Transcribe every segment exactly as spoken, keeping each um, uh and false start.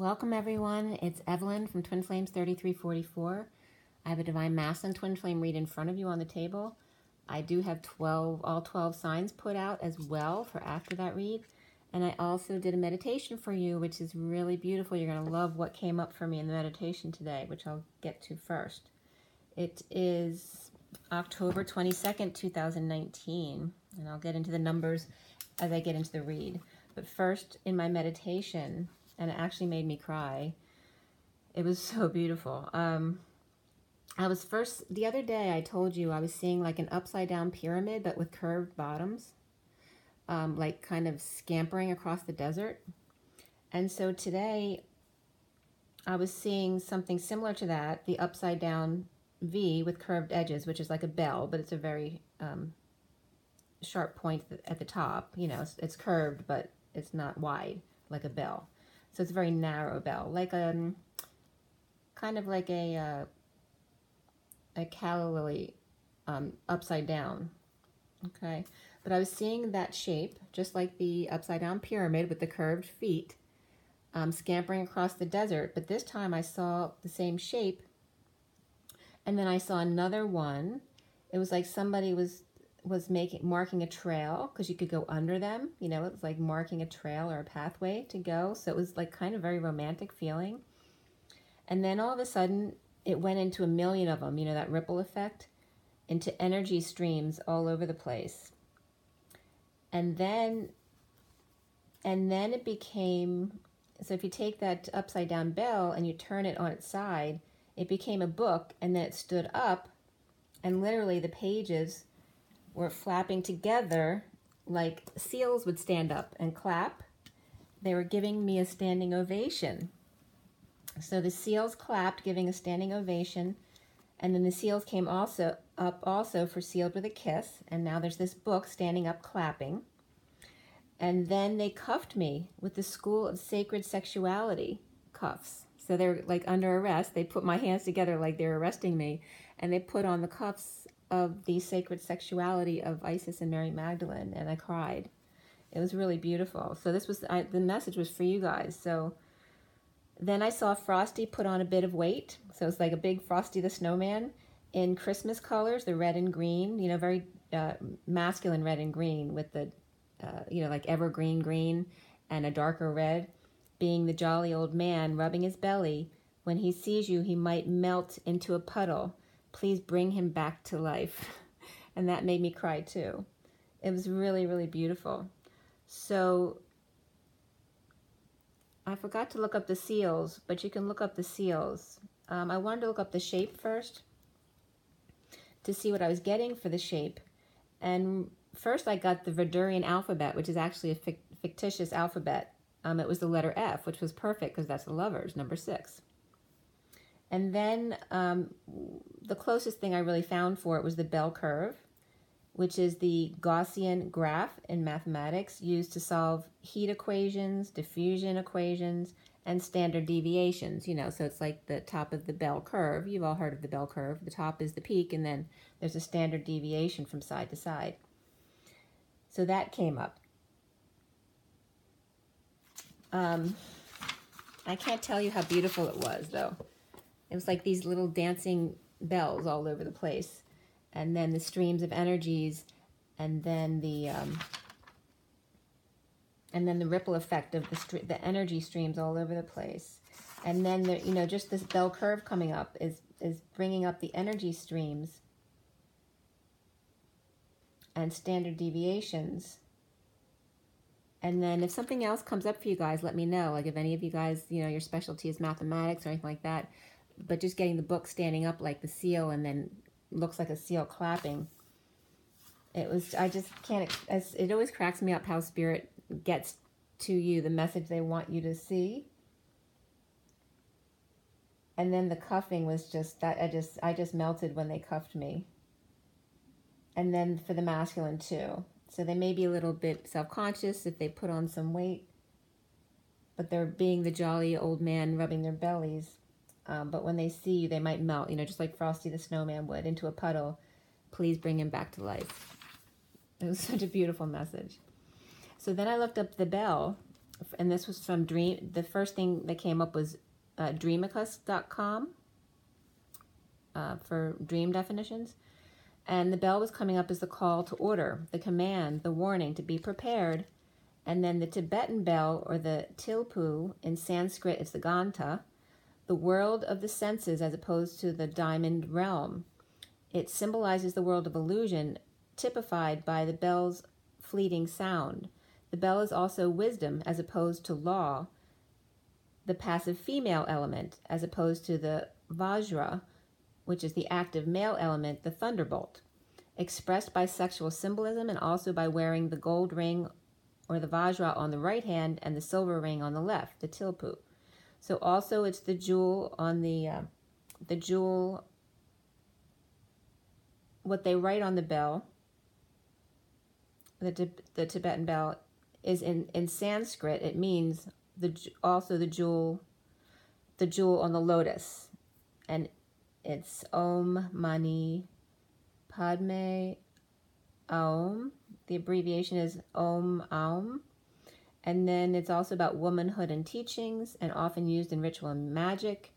Welcome everyone, it's Evelyn from Twin Flames thirty-three forty-four. I have a Divine Mass and Twin Flame read in front of you on the table. I do have twelve, all twelve signs put out as well for after that read. And I also did a meditation for you, which is really beautiful. You're going to love what came up for me in the meditation today, which I'll get to first. It is October twenty-second, two thousand nineteen, and I'll get into the numbers as I get into the read. But first, in my meditation, and it actually made me cry. It was so beautiful. Um, I was first, the other day I told you I was seeing like an upside down pyramid, but with curved bottoms, um, like kind of scampering across the desert. And so today I was seeing something similar to that, the upside down V with curved edges, which is like a bell, but it's a very um, sharp point at the top. You know, it's, it's curved, but it's not wide like a bell. So it's a very narrow bell, like a, kind of like a, uh, a calla lily um, upside down, okay? But I was seeing that shape, just like the upside down pyramid with the curved feet, um, scampering across the desert, but this time I saw the same shape, and then I saw another one. It was like somebody was, was making marking a trail, because you could go under them, you know, it was like marking a trail or a pathway to go. So it was like kind of very romantic feeling. And then all of a sudden it went into a million of them, you know, that ripple effect, into energy streams all over the place. And then, and then it became, so if you take that upside down bell and you turn it on its side, it became a book, and then it stood up, and literally the pages were flapping together like seals would stand up and clap. They were giving me a standing ovation. So the seals clapped, giving a standing ovation, and then the seals came also up also for sealed with a kiss, and now there's this book standing up clapping. And then they cuffed me with the School of Sacred Sexuality cuffs. So they're like under arrest. They put my hands together like they're arresting me, and they put on the cuffs of the sacred sexuality of Isis and Mary Magdalene, and I cried. It was really beautiful. So this was, I, the message was for you guys. So then I saw Frosty put on a bit of weight. So it's like a big Frosty the Snowman in Christmas colors, the red and green, you know, very uh, masculine red and green with the, uh, you know, like evergreen green and a darker red, being the jolly old man rubbing his belly. When he sees you, he might melt into a puddle. Please bring him back to life. And that made me cry too. It was really, really beautiful. So I forgot to look up the seals, but you can look up the seals. Um, I wanted to look up the shape first to see what I was getting for the shape. And first I got the Verdurian alphabet, which is actually a fictitious alphabet. Um, it was the letter F, which was perfect because that's the lovers, number six. And then um, the closest thing I really found for it was the bell curve, which is the Gaussian graph in mathematics used to solve heat equations, diffusion equations, and standard deviations, you know, so it's like the top of the bell curve. You've all heard of the bell curve. The top is the peak, and then there's a standard deviation from side to side. So that came up. Um, I can't tell you how beautiful it was, though. It was like these little dancing bells all over the place, and then the streams of energies, and then the um, and then the ripple effect of the the energy streams all over the place, and then the, you know, just this bell curve coming up is is bringing up the energy streams and standard deviations. And then if something else comes up for you guys, let me know. Like if any of you guys, you know, your specialty is mathematics or anything like that. But just getting the book standing up like the seal, and then looks like a seal clapping. It was, I just can't, it always cracks me up how spirit gets to you the message they want you to see. And then the cuffing was just, that I just, I just melted when they cuffed me. And then for the masculine too. So they may be a little bit self-conscious if they put on some weight, but they're being the jolly old man rubbing their bellies. Um, but when they see you, they might melt, you know, just like Frosty the Snowman would, into a puddle. Please bring him back to life. It was such a beautiful message. So then I looked up the bell, and this was from Dream, the first thing that came up was uh, dreamicus dot com uh, for dream definitions. And the bell was coming up as the call to order, the command, the warning to be prepared. And then the Tibetan bell, or the tilpu, in Sanskrit it's the ganta, the world of the senses as opposed to the diamond realm. It symbolizes the world of illusion, typified by the bell's fleeting sound. The bell is also wisdom as opposed to law, the passive female element as opposed to the vajra, which is the active male element, the thunderbolt, expressed by sexual symbolism and also by wearing the gold ring or the vajra on the right hand and the silver ring on the left, the tilpu. So also it's the jewel on the, uh, the jewel, what they write on the bell, the, the Tibetan bell, is in, in Sanskrit, it means the also the jewel, the jewel on the lotus. And it's Om Mani Padme Aum. The abbreviation is Om Aum. And then it's also about womanhood and teachings, and often used in ritual and magic.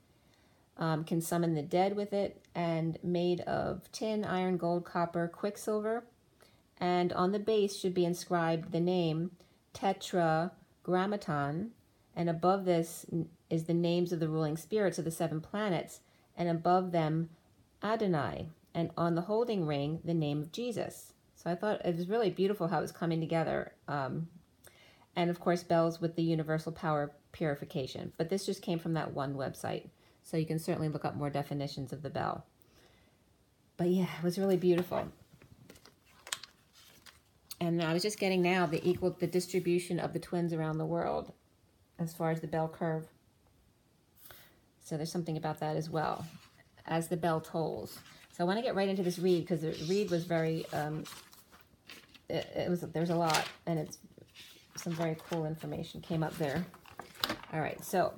Um, can summon the dead with it, and made of tin, iron, gold, copper, quicksilver. And on the base should be inscribed the name Tetragrammaton. And above this is the names of the ruling spirits of the seven planets, and above them Adonai, and on the holding ring, the name of Jesus. So I thought it was really beautiful how it was coming together. Um, and of course, bells with the universal power purification. But this just came from that one website. So you can certainly look up more definitions of the bell. But yeah, it was really beautiful. And I was just getting now the equal, the distribution of the twins around the world as far as the bell curve. So there's something about that as well, as the bell tolls. So I want to get right into this read, because the read was very, um, it, it was, there's a lot, and it's some very cool information came up there. All right, so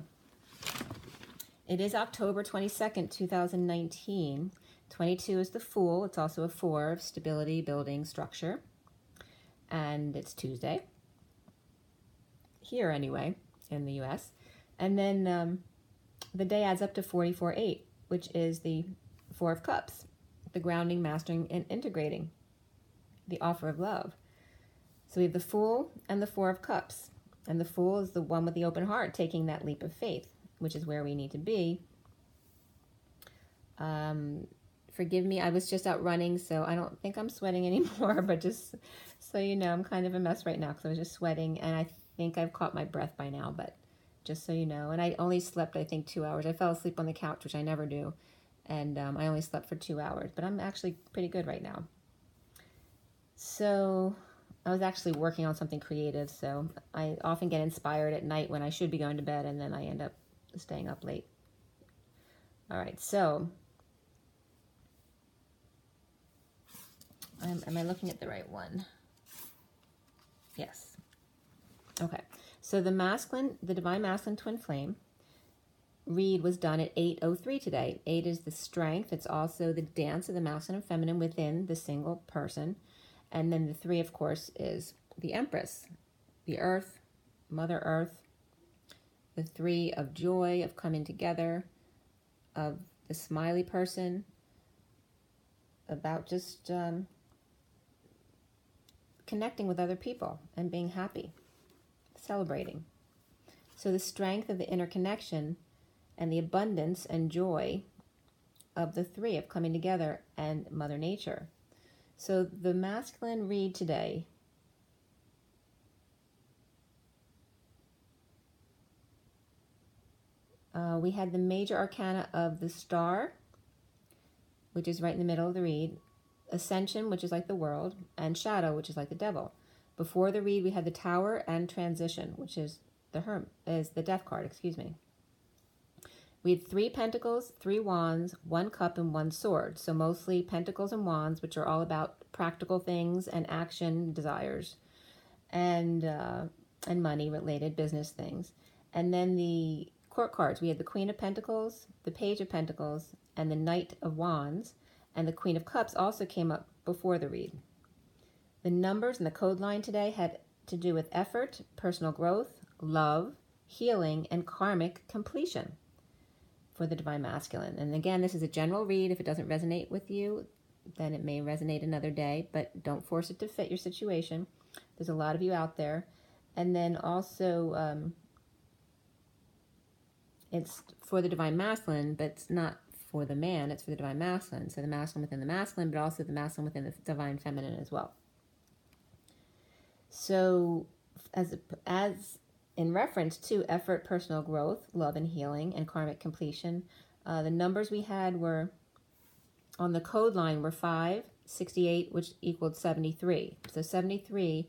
it is October twenty-second, two thousand nineteen. twenty-two is the Fool. It's also a four of stability, building, structure. And it's Tuesday, here anyway, in the U S. And then um, the day adds up to forty-four eight, which is the Four of Cups, the grounding, mastering, and integrating, the offer of love. So we have the Fool and the Four of Cups. And the Fool is the one with the open heart, taking that leap of faith, which is where we need to be. Um, forgive me, I was just out running, so I don't think I'm sweating anymore, but just so you know, I'm kind of a mess right now because I was just sweating, and I think I've caught my breath by now, but just so you know. And I only slept, I think, two hours. I fell asleep on the couch, which I never do, and um, I only slept for two hours, but I'm actually pretty good right now. So I was actually working on something creative, so I often get inspired at night when I should be going to bed, and then I end up staying up late. All right, so um, am I looking at the right one? Yes. Okay, so the masculine, the divine masculine twin flame read was done at eight oh three today. Eight is the strength. It's also the dance of the masculine and feminine within the single person. And then the three, of course, is the Empress, the Earth, Mother Earth, the three of joy, of coming together, of the smiley person, about just um, connecting with other people and being happy, celebrating. So the strength of the interconnection and the abundance and joy of the three of coming together and Mother Nature. So the masculine read today, Uh, we had the major arcana of the star, which is right in the middle of the read, ascension, which is like the world, and shadow, which is like the devil. Before the read, we had the tower and transition, which is the herm is the death card, excuse me. We had three pentacles, three wands, one cup, and one sword. So mostly pentacles and wands, which are all about practical things and action desires, and uh, and money-related business things. And then the court cards, we had the Queen of Pentacles, the Page of Pentacles, and the Knight of Wands, and the Queen of Cups also came up before the read. The numbers and the code line today had to do with effort, personal growth, love, healing, and karmic completion for the divine masculine. And again, this is a general read. If it doesn't resonate with you, then it may resonate another day, but don't force it to fit your situation. There's a lot of you out there. And then also, um, it's for the divine masculine, but it's not for the man, it's for the divine masculine. So the masculine within the masculine, but also the masculine within the divine feminine as well. So as as in reference to effort, personal growth, love and healing, and karmic completion, uh, the numbers we had were, on the code line, were five, sixty-eight, which equaled seventy-three. So seventy-three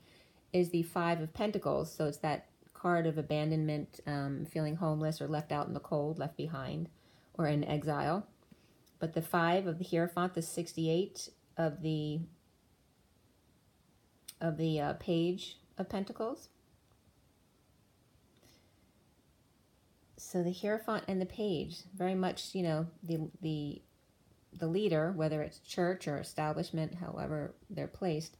is the Five of Pentacles, so it's that card of abandonment, um, feeling homeless or left out in the cold, left behind, or in exile. But the Five of the Hierophant, the sixty-eight of the of the uh, Page of Pentacles. So the Hierophant and the Page, very much, you know, the the the leader, whether it's church or establishment, however they're placed,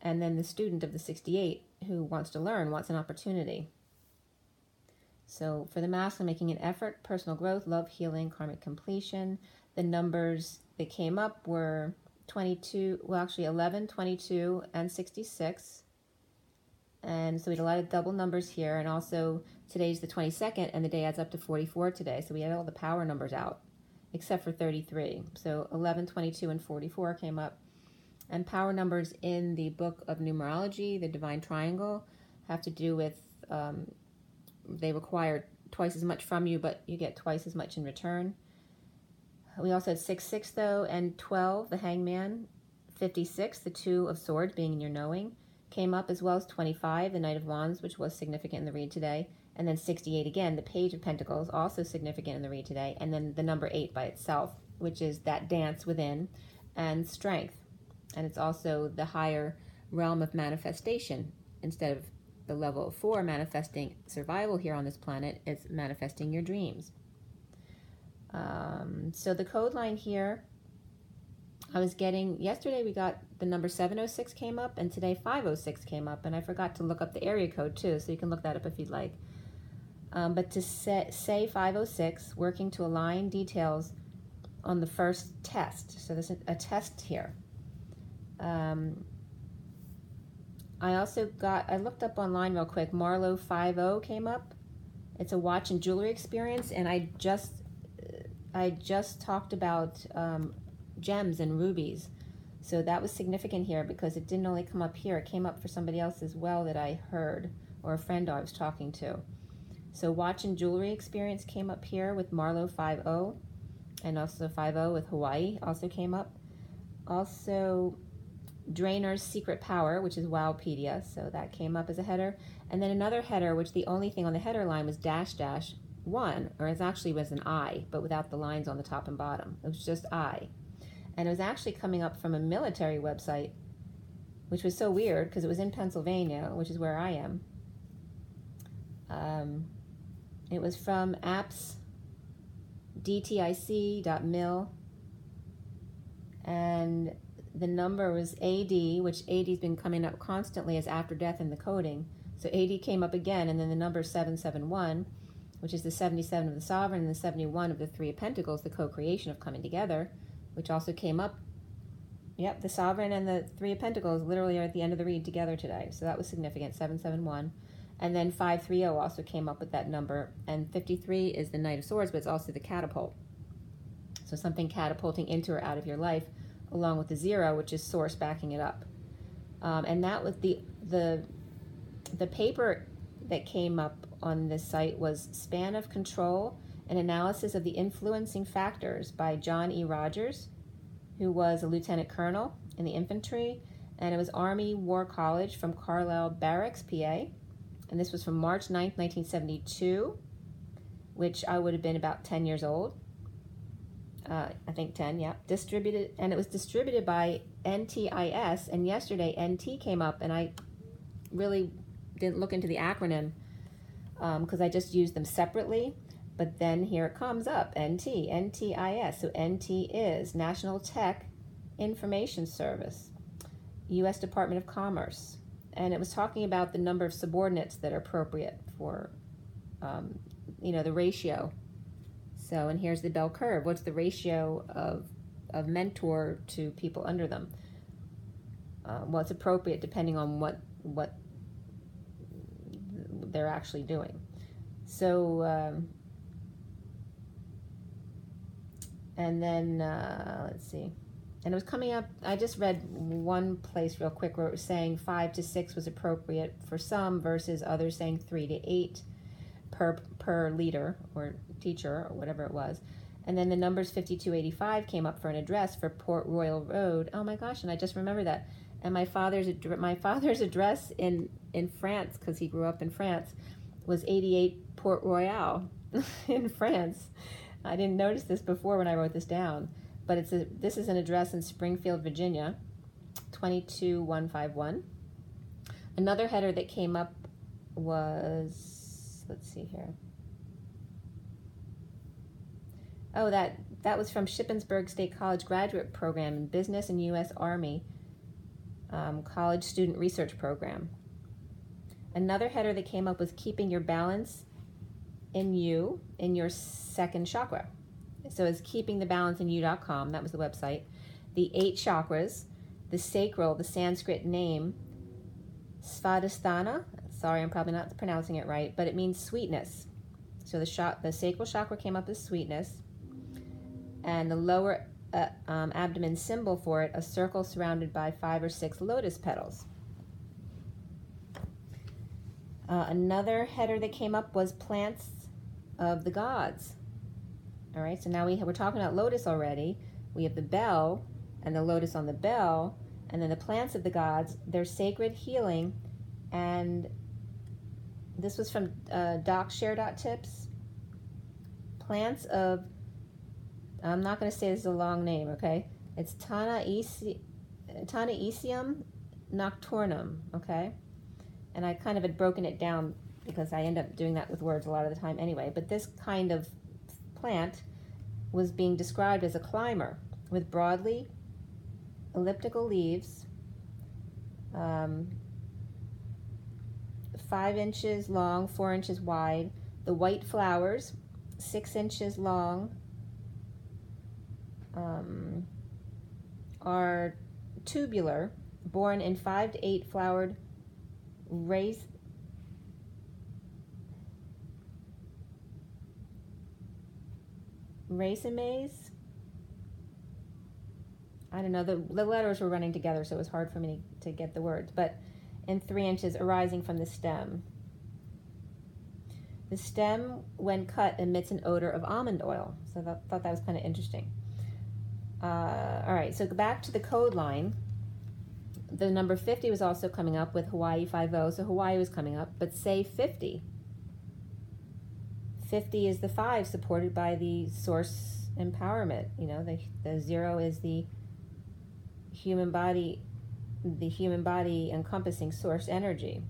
and then the student of the sixty-eight who wants to learn, wants an opportunity. So for the masculine, making an effort, personal growth, love, healing, karmic completion. The numbers that came up were twenty-two, well actually eleven, twenty-two, and sixty-six. And so we had a lot of double numbers here, and also today's the twenty-second, and the day adds up to forty-four today, so we had all the power numbers out, except for thirty-three. So eleven, twenty-two, and forty-four came up. And power numbers in the book of numerology, the divine triangle, have to do with, um, they require twice as much from you, but you get twice as much in return. We also had six six, though, and twelve, the hangman, fifty-six, the two of swords, being in your knowing, came up, as well as twenty-five, the Knight of Wands, which was significant in the read today, and then sixty-eight again, the Page of Pentacles, also significant in the read today, and then the number eight by itself, which is that dance within, and strength. And it's also the higher realm of manifestation. Instead of the level of four manifesting survival here on this planet, it's manifesting your dreams. Um, so the code line here, I was getting, yesterday we got the number seven oh six came up, and today five oh six came up, and I forgot to look up the area code too, so you can look that up if you'd like. Um, but to say, say five oh six, working to align details on the first test. So there's a test here. Um, I also got, I looked up online real quick, Marlowe fifty came up. It's a watch and jewelry experience, and I just, I just talked about um, gems and rubies. So that was significant here because it didn't only come up here, it came up for somebody else as well that I heard, or a friend I was talking to. So watch and jewelry experience came up here with Marlowe fifty, and also fifty with Hawaii also came up. Also, Drainer's Secret Power, which is Wowpedia, so that came up as a header. And then another header, which the only thing on the header line was dash dash one, or it actually was an I, but without the lines on the top and bottom. It was just I. And it was actually coming up from a military website, which was so weird because it was in Pennsylvania, which is where I am. Um, it was from apps, D T I C dot mil, and the number was A D, which A D's been coming up constantly as after death in the coding. So A D came up again, and then the number seven seven one, which is the seventy-seven of the Sovereign, and the seventy-one of the Three of Pentacles, the co-creation of coming together, which also came up. Yep, the Sovereign and the Three of Pentacles literally are at the end of the read together today. So that was significant, seven seven one. And then five thirty also came up with that number. And fifty-three is the Knight of Swords, but it's also the catapult. So something catapulting into or out of your life, along with the zero, which is source backing it up. Um, and that was the, the, the paper that came up on this site was Span of Control, an analysis of the influencing factors by John E. Rogers, who was a lieutenant colonel in the infantry, and it was Army War College from Carlisle Barracks, P A. And this was from March ninth, nineteen seventy-two, which I would have been about ten years old. Uh, I think ten, yeah, distributed, and it was distributed by N T I S, and yesterday N T came up, and I really didn't look into the acronym because um, I just used them separately, but then here it comes up, N T, N T I S, so N T is National Tech Information Service, U S Department of Commerce, and it was talking about the number of subordinates that are appropriate for, um, you know, the ratio. So, and here's the bell curve. What's the ratio of, of mentor to people under them? Uh, well, it's appropriate depending on what, what they're actually doing. So, um, and then, uh, let's see. And it was coming up, I just read one place real quick where it was saying five to six was appropriate for some versus others saying three to eight per per leader or teacher or whatever it was. And then the numbers fifty-two eighty-five came up for an address for Port Royal Road. Oh my gosh, and I just remember that. And my father's my father's address in, in France, because he grew up in France, was eighty-eight Port Royal in France. I didn't notice this before when I wrote this down. But it's a, this is an address in Springfield, Virginia, two two one five one. Another header that came up was, let's see here. Oh, that, that was from Shippensburg State College Graduate Program in Business and U S Army um, College Student Research Program. Another header that came up was keeping your balance in you, in your second chakra. So it's keeping the balance in you dot com. That was the website. The eight chakras, the sacral, the Sanskrit name, Svadhisthana. Sorry, I'm probably not pronouncing it right, but it means sweetness. So the sh- the sacral chakra came up as sweetness. And the lower uh, um, abdomen symbol for it, a circle surrounded by five or six lotus petals. Uh, another header that came up was plants of the gods. All right, so now we have, we're talking about lotus already. We have the bell and the lotus on the bell, and then the plants of the gods, their sacred healing. And this was from uh, DocShare.Tips. Plants of, I'm not going to say this is a long name, okay? It's Tanaecium nocturnum, okay? And I kind of had broken it down because I end up doing that with words a lot of the time anyway. But this kind of plant was being described as a climber with broadly elliptical leaves, um, five inches long, four inches wide, the white flowers, six inches long, um, are tubular, borne in five to eight flowered rays. Racemes. I don't know, the, the letters were running together, so it was hard for me to get the words, but in three inches arising from the stem. The stem, when cut, emits an odor of almond oil. So I thought that was kind of interesting. Uh, all right, so back to the code line. The number fifty was also coming up with Hawaii five oh, so Hawaii was coming up, but say fifty. fifty is the five supported by the source empowerment. You know, the, the zero is the human body, the human body encompassing source energy.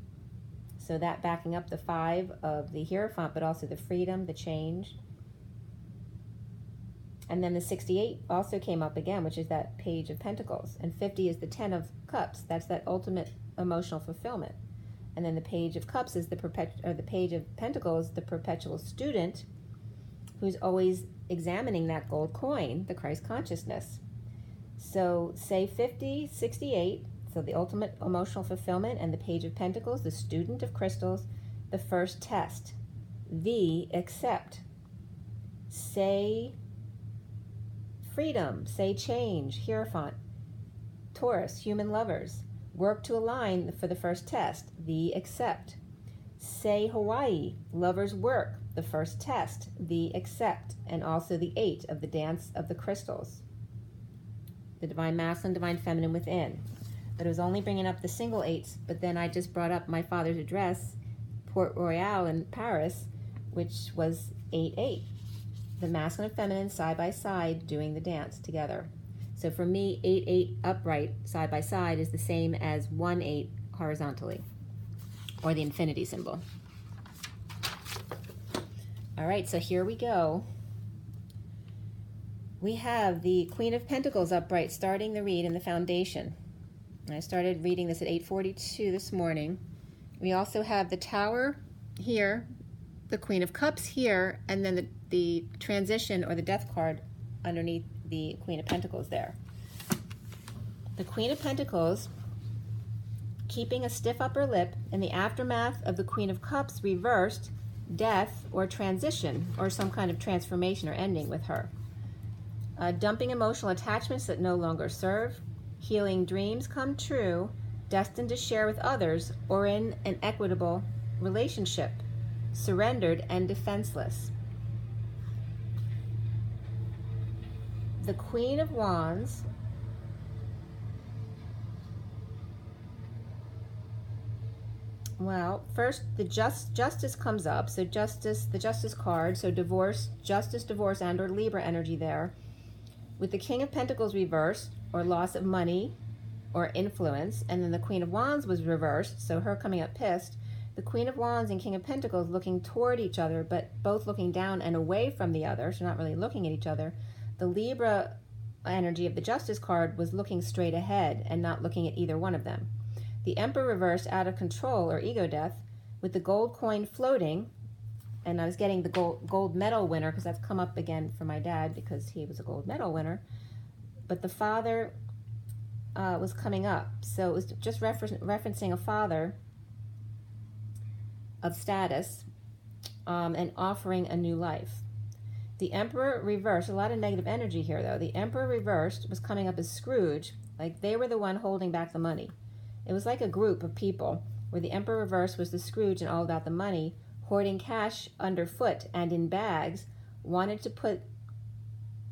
So that backing up the five of the Hierophant, but also the freedom, the change. And then the sixty-eight also came up again, which is that page of pentacles. And fifty is the ten of cups. That's that ultimate emotional fulfillment. And then the page of cups is the perpetual, or the page of pentacles, the perpetual student who's always examining that gold coin, the Christ consciousness. So say fifty, sixty-eight, so the ultimate emotional fulfillment, and the page of pentacles, the student of crystals, the first test, the accept. Say freedom, say change, Hierophant, Taurus, human lovers. Work to align for the first test, the accept. Say Hawaii, lovers work, the first test, the accept, and also the eight of the dance of the crystals. The divine masculine, divine feminine within. But it was only bringing up the single eights, but then I just brought up my father's address, Port Royal in Paris, which was eight eight. The masculine and feminine side by side doing the dance together. So for me, eight eight upright side by side is the same as one eight horizontally, or the infinity symbol. All right, so here we go. We have the Queen of Pentacles upright starting the read in the foundation. I started reading this at eight forty-two this morning. We also have the Tower here, the Queen of Cups here, and then the, the transition or the Death card underneath the Queen of Pentacles there. The Queen of Pentacles keeping a stiff upper lip in the aftermath of the Queen of Cups reversed death or transition or some kind of transformation or ending with her. Uh, dumping emotional attachments that no longer serve, healing dreams come true, destined to share with others or in an equitable relationship, surrendered and defenseless. The Queen of Wands Well, first, the just, justice comes up, so justice, the justice card, so divorce, justice, divorce, and or Libra energy there. With the King of Pentacles reversed, or loss of money, or influence, and then the Queen of Wands was reversed, so her coming up pissed. The Queen of Wands and King of Pentacles looking toward each other, but both looking down and away from the other, so not really looking at each other. The Libra energy of the justice card was looking straight ahead and not looking at either one of them. The Emperor reversed out of control or ego death with the gold coin floating. And I was getting the gold, gold medal winner because that's come up again for my dad because he was a gold medal winner. But the father uh, was coming up. So it was just refer referencing a father of status um, and offering a new life. The Emperor reversed, a lot of negative energy here though. The Emperor reversed was coming up as Scrooge, like they were the one holding back the money. It was like a group of people where the Emperor reverse was the Scrooge and all about the money, hoarding cash underfoot and in bags, wanted to put,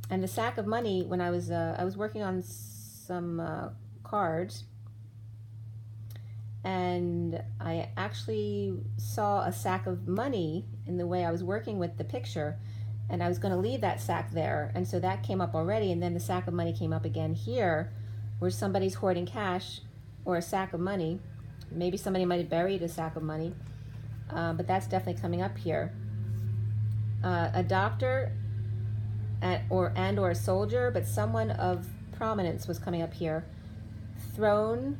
and the sack of money when I was, uh, I was working on some uh, cards, and I actually saw a sack of money in the way I was working with the picture, and I was going to leave that sack there, and so that came up already, and then the sack of money came up again here, where somebody's hoarding cash, or a sack of money. Maybe somebody might have buried a sack of money, uh, but that's definitely coming up here. Uh, a doctor and or, and or a soldier, but someone of prominence was coming up here. Throne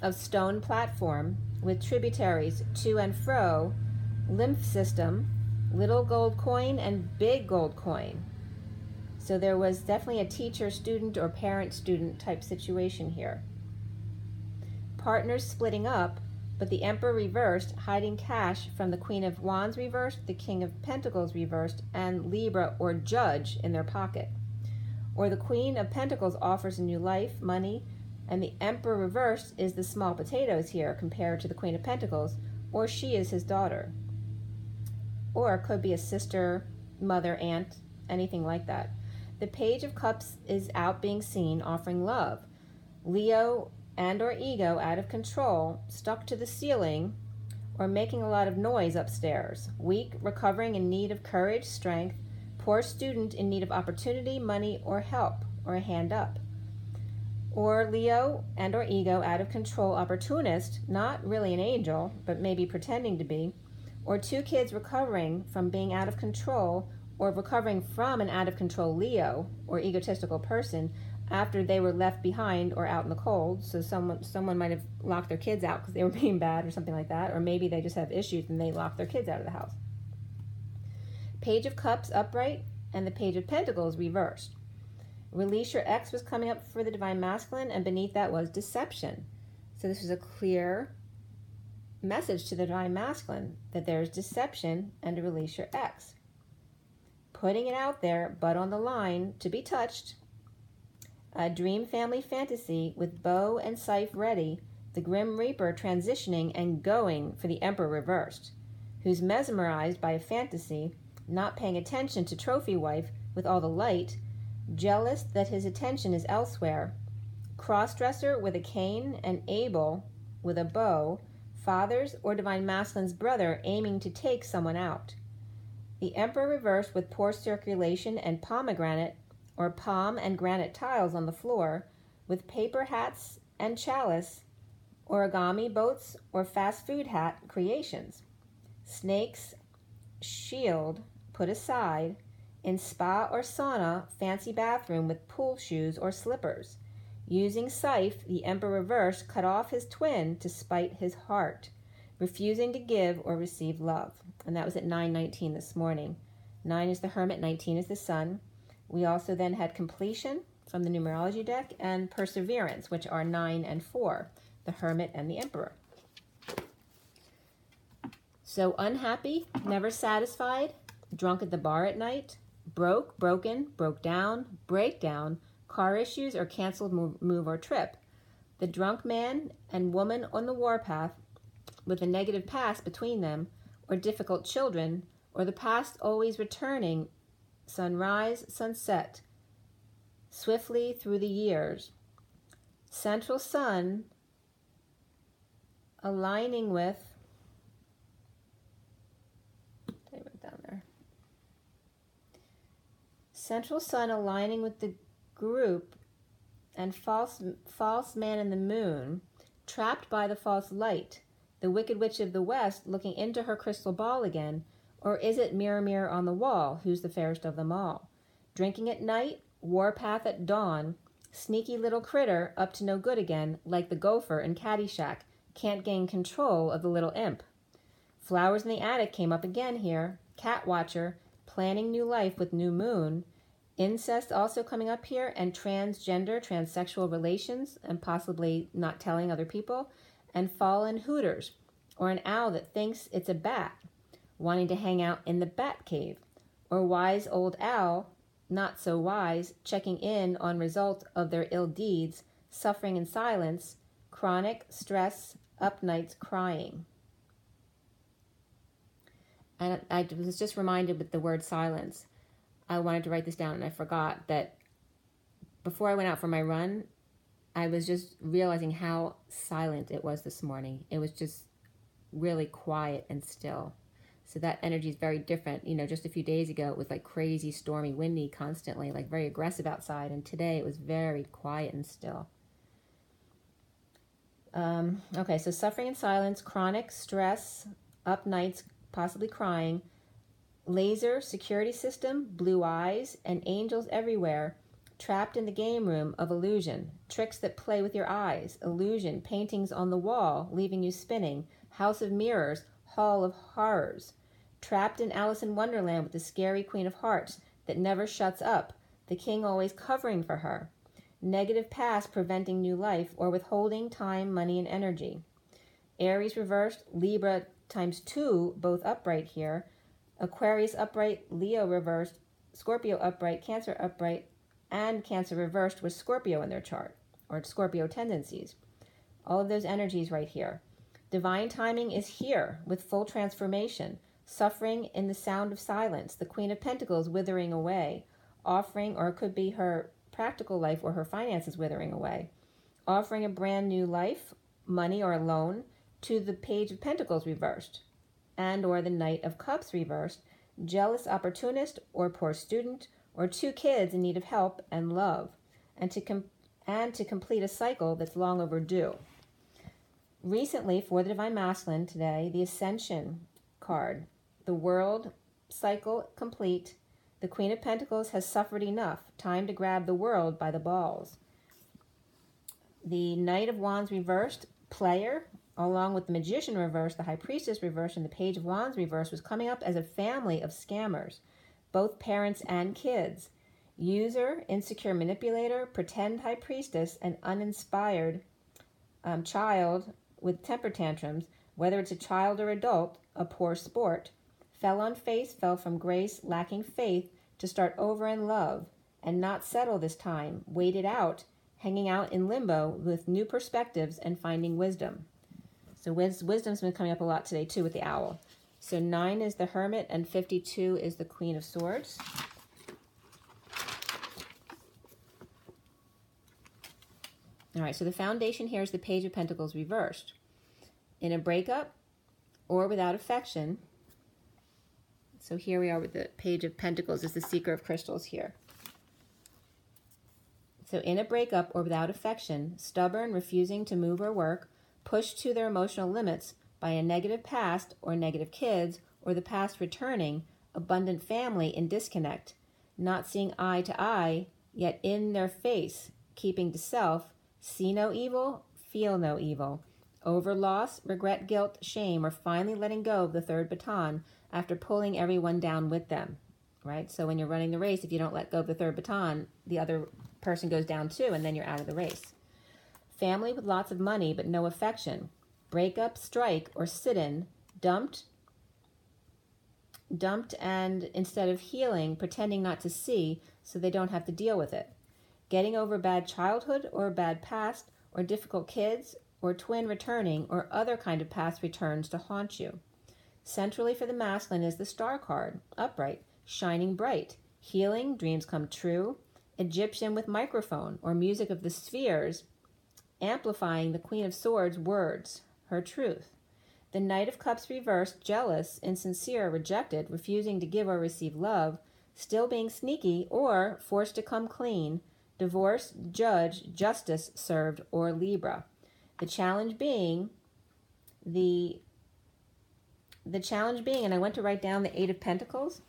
of stone platform with tributaries to and fro, lymph system, little gold coin and big gold coin. So there was definitely a teacher, student, or parent, student type situation here. Partners splitting up, but the Emperor reversed, hiding cash from the Queen of Wands reversed, the King of Pentacles reversed, and Libra or Judge in their pocket. Or the Queen of Pentacles offers a new life, money, and the Emperor reversed is the small potatoes here compared to the Queen of Pentacles, or she is his daughter. Or it could be a sister, mother, aunt, anything like that. The Page of Cups is out being seen, offering love. Leo and or ego out of control, stuck to the ceiling, or making a lot of noise upstairs. Weak, recovering in need of courage, strength, poor student in need of opportunity, money, or help, or a hand up. Or Leo and or ego out of control, opportunist, not really an angel, but maybe pretending to be. Or two kids recovering from being out of control, or recovering from an out of control Leo, or egotistical person, after they were left behind or out in the cold. So someone someone might have locked their kids out because they were being bad or something like that, or maybe they just have issues and they locked their kids out of the house. Page of Cups upright and the Page of Pentacles reversed. Release your ex was coming up for the Divine Masculine, and beneath that was deception. So this was a clear message to the Divine Masculine that there's deception and to release your ex. Putting it out there, but on the line, to be touched. A dream family fantasy with bow and scythe ready, the Grim Reaper transitioning and going for the Emperor reversed, who's mesmerized by a fantasy, not paying attention to trophy wife with all the light, jealous that his attention is elsewhere, crossdresser with a cane and Abel with a bow, father's or Divine Masculine's brother aiming to take someone out. The Emperor reversed with poor circulation and pomegranate or palm and granite tiles on the floor, with paper hats and chalice, origami boats, or fast food hat creations. Snakes, shield, put aside, in spa or sauna, fancy bathroom with pool shoes or slippers. Using scythe, the emperor reverse cut off his twin to spite his heart, refusing to give or receive love. And that was at nine nineteen this morning. nine is the hermit, nineteen is the sun. We also then had completion from the numerology deck and perseverance, which are nine and four, the hermit and the emperor. So unhappy, never satisfied, drunk at the bar at night, broke, broken, broke down, breakdown, car issues, or canceled move or trip. The drunk man and woman on the warpath with a negative past between them, or difficult children, or the past always returning, sunrise, sunset, swiftly through the years. Central sun aligning with, I wrote down there, central sun aligning with the group and false false man in the moon, trapped by the false light, the wicked witch of the west looking into her crystal ball again, or is it mirror, mirror on the wall, who's the fairest of them all? Drinking at night, warpath at dawn, sneaky little critter up to no good again, like the gopher in Caddyshack, can't gain control of the little imp. Flowers in the attic came up again here, cat watcher, planning new life with new moon, incest also coming up here, and transgender, transsexual relations, and possibly not telling other people, and fallen hooters, or an owl that thinks it's a bat, wanting to hang out in the bat cave, or wise old owl, not so wise, checking in on result of their ill deeds, suffering in silence, chronic stress, up nights crying. And I was just reminded with the word silence, I wanted to write this down and I forgot that before I went out for my run, I was just realizing how silent it was this morning. It was just really quiet and still. So that energy is very different. You know, just a few days ago, it was like crazy, stormy, windy constantly, like very aggressive outside. And today it was very quiet and still. Um, okay, so suffering in silence, chronic stress, up nights, possibly crying, laser, security system, blue eyes, and angels everywhere, trapped in the game room of illusion, tricks that play with your eyes, illusion, paintings on the wall, leaving you spinning, house of mirrors, hall of horrors, trapped in Alice in Wonderland with the scary Queen of Hearts that never shuts up, the king always covering for her, negative past preventing new life or withholding time, money, and energy. Aries reversed, Libra times two, both upright here, Aquarius upright, Leo reversed, Scorpio upright, Cancer upright, and Cancer reversed with Scorpio in their chart, or Scorpio tendencies. All of those energies right here. Divine timing is here with full transformation, suffering in the sound of silence, the Queen of Pentacles withering away, offering, or it could be her practical life or her finances withering away, offering a brand new life, money or a loan, to the Page of Pentacles reversed, and or the Knight of Cups reversed, jealous opportunist or poor student, or two kids in need of help and love, and to com- and to complete a cycle that's long overdue. Recently, for the Divine Masculine today, the Ascension card, the World cycle complete, the Queen of Pentacles has suffered enough, time to grab the world by the balls. The Knight of Wands reversed, player, along with the Magician reversed, the High Priestess reversed, and the Page of Wands reversed was coming up as a family of scammers, both parents and kids. User, insecure manipulator, pretend High Priestess, and uninspired um, child with temper tantrums, whether it's a child or adult, a poor sport, fell on face, fell from grace, lacking faith, to start over in love, and not settle this time, waited out, hanging out in limbo with new perspectives and finding wisdom. So wisdom's been coming up a lot today, too, with the owl. So nine is the hermit, and fifty-two is the Queen of Swords. All right, so the foundation here is the Page of Pentacles reversed. In a breakup or without affection. So here we are with the Page of Pentacles is the Seeker of Crystals here. So in a breakup or without affection, stubborn, refusing to move or work, pushed to their emotional limits by a negative past or negative kids or the past returning, abundant family in disconnect, not seeing eye to eye, yet in their face, keeping to self, See no evil, feel no evil. Over loss, regret, guilt, shame, or finally letting go of the third baton after pulling everyone down with them, right? So when you're running the race, if you don't let go of the third baton, the other person goes down too, and then you're out of the race. Family with lots of money but no affection. Break up, strike, or sit-in, dumped, dumped and instead of healing, pretending not to see so they don't have to deal with it. Getting over bad childhood or bad past or difficult kids or twin returning or other kind of past returns to haunt you. Centrally for the masculine is the star card, upright, shining bright, healing, dreams come true, Egyptian with microphone or music of the spheres, amplifying the Queen of Swords' words, her truth. The Knight of Cups reversed, jealous, insincere, rejected, refusing to give or receive love, still being sneaky or forced to come clean, divorce, judge, justice served, or Libra. The challenge being the the challenge being, and I went to write down the Eight of Pentacles,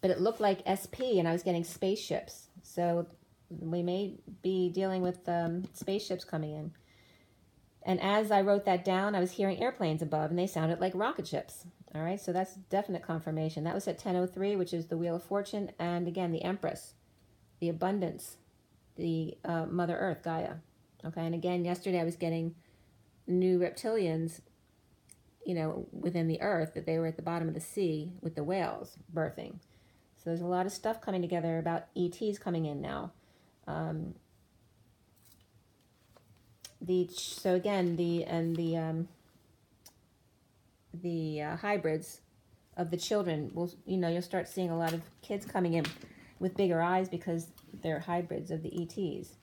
but it looked like S P, and I was getting spaceships. So we may be dealing with um, spaceships coming in. And as I wrote that down, I was hearing airplanes above, and they sounded like rocket ships. All right, so that's definite confirmation. That was at ten oh three, which is the Wheel of Fortune, and again, the Empress, the abundance, the uh, Mother Earth, Gaia. Okay, and again, yesterday I was getting new reptilians, you know, within the Earth, that they were at the bottom of the sea with the whales birthing. So there's a lot of stuff coming together about E Ts coming in now. Um, the so again the and the um, the uh, hybrids of the children will you know you'll start seeing a lot of kids coming in with bigger eyes because they're hybrids of the E Ts.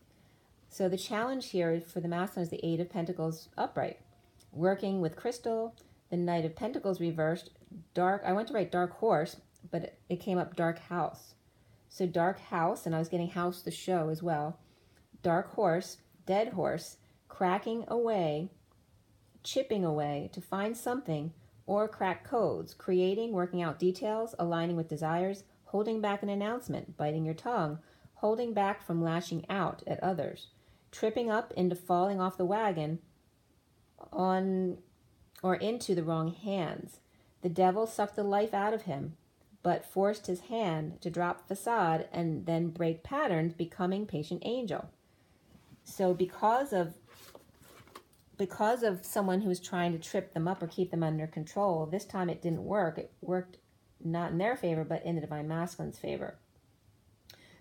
So the challenge here for the masculine is the Eight of Pentacles upright, working with crystal, the Knight of Pentacles reversed, dark. I went to write dark horse, but it, it came up dark house. So dark house, and I was getting house the show as well. Dark horse, dead horse, cracking away, chipping away to find something, or crack codes, creating, working out details, aligning with desires, holding back an announcement, biting your tongue, holding back from lashing out at others, tripping up into falling off the wagon on or into the wrong hands. The devil sucked the life out of him, but forced his hand to drop facade and then break patterns, becoming patient angel. So because of because of someone who's trying to trip them up or keep them under control, this time it didn't work. It worked not in their favor, but in the divine masculine's favor.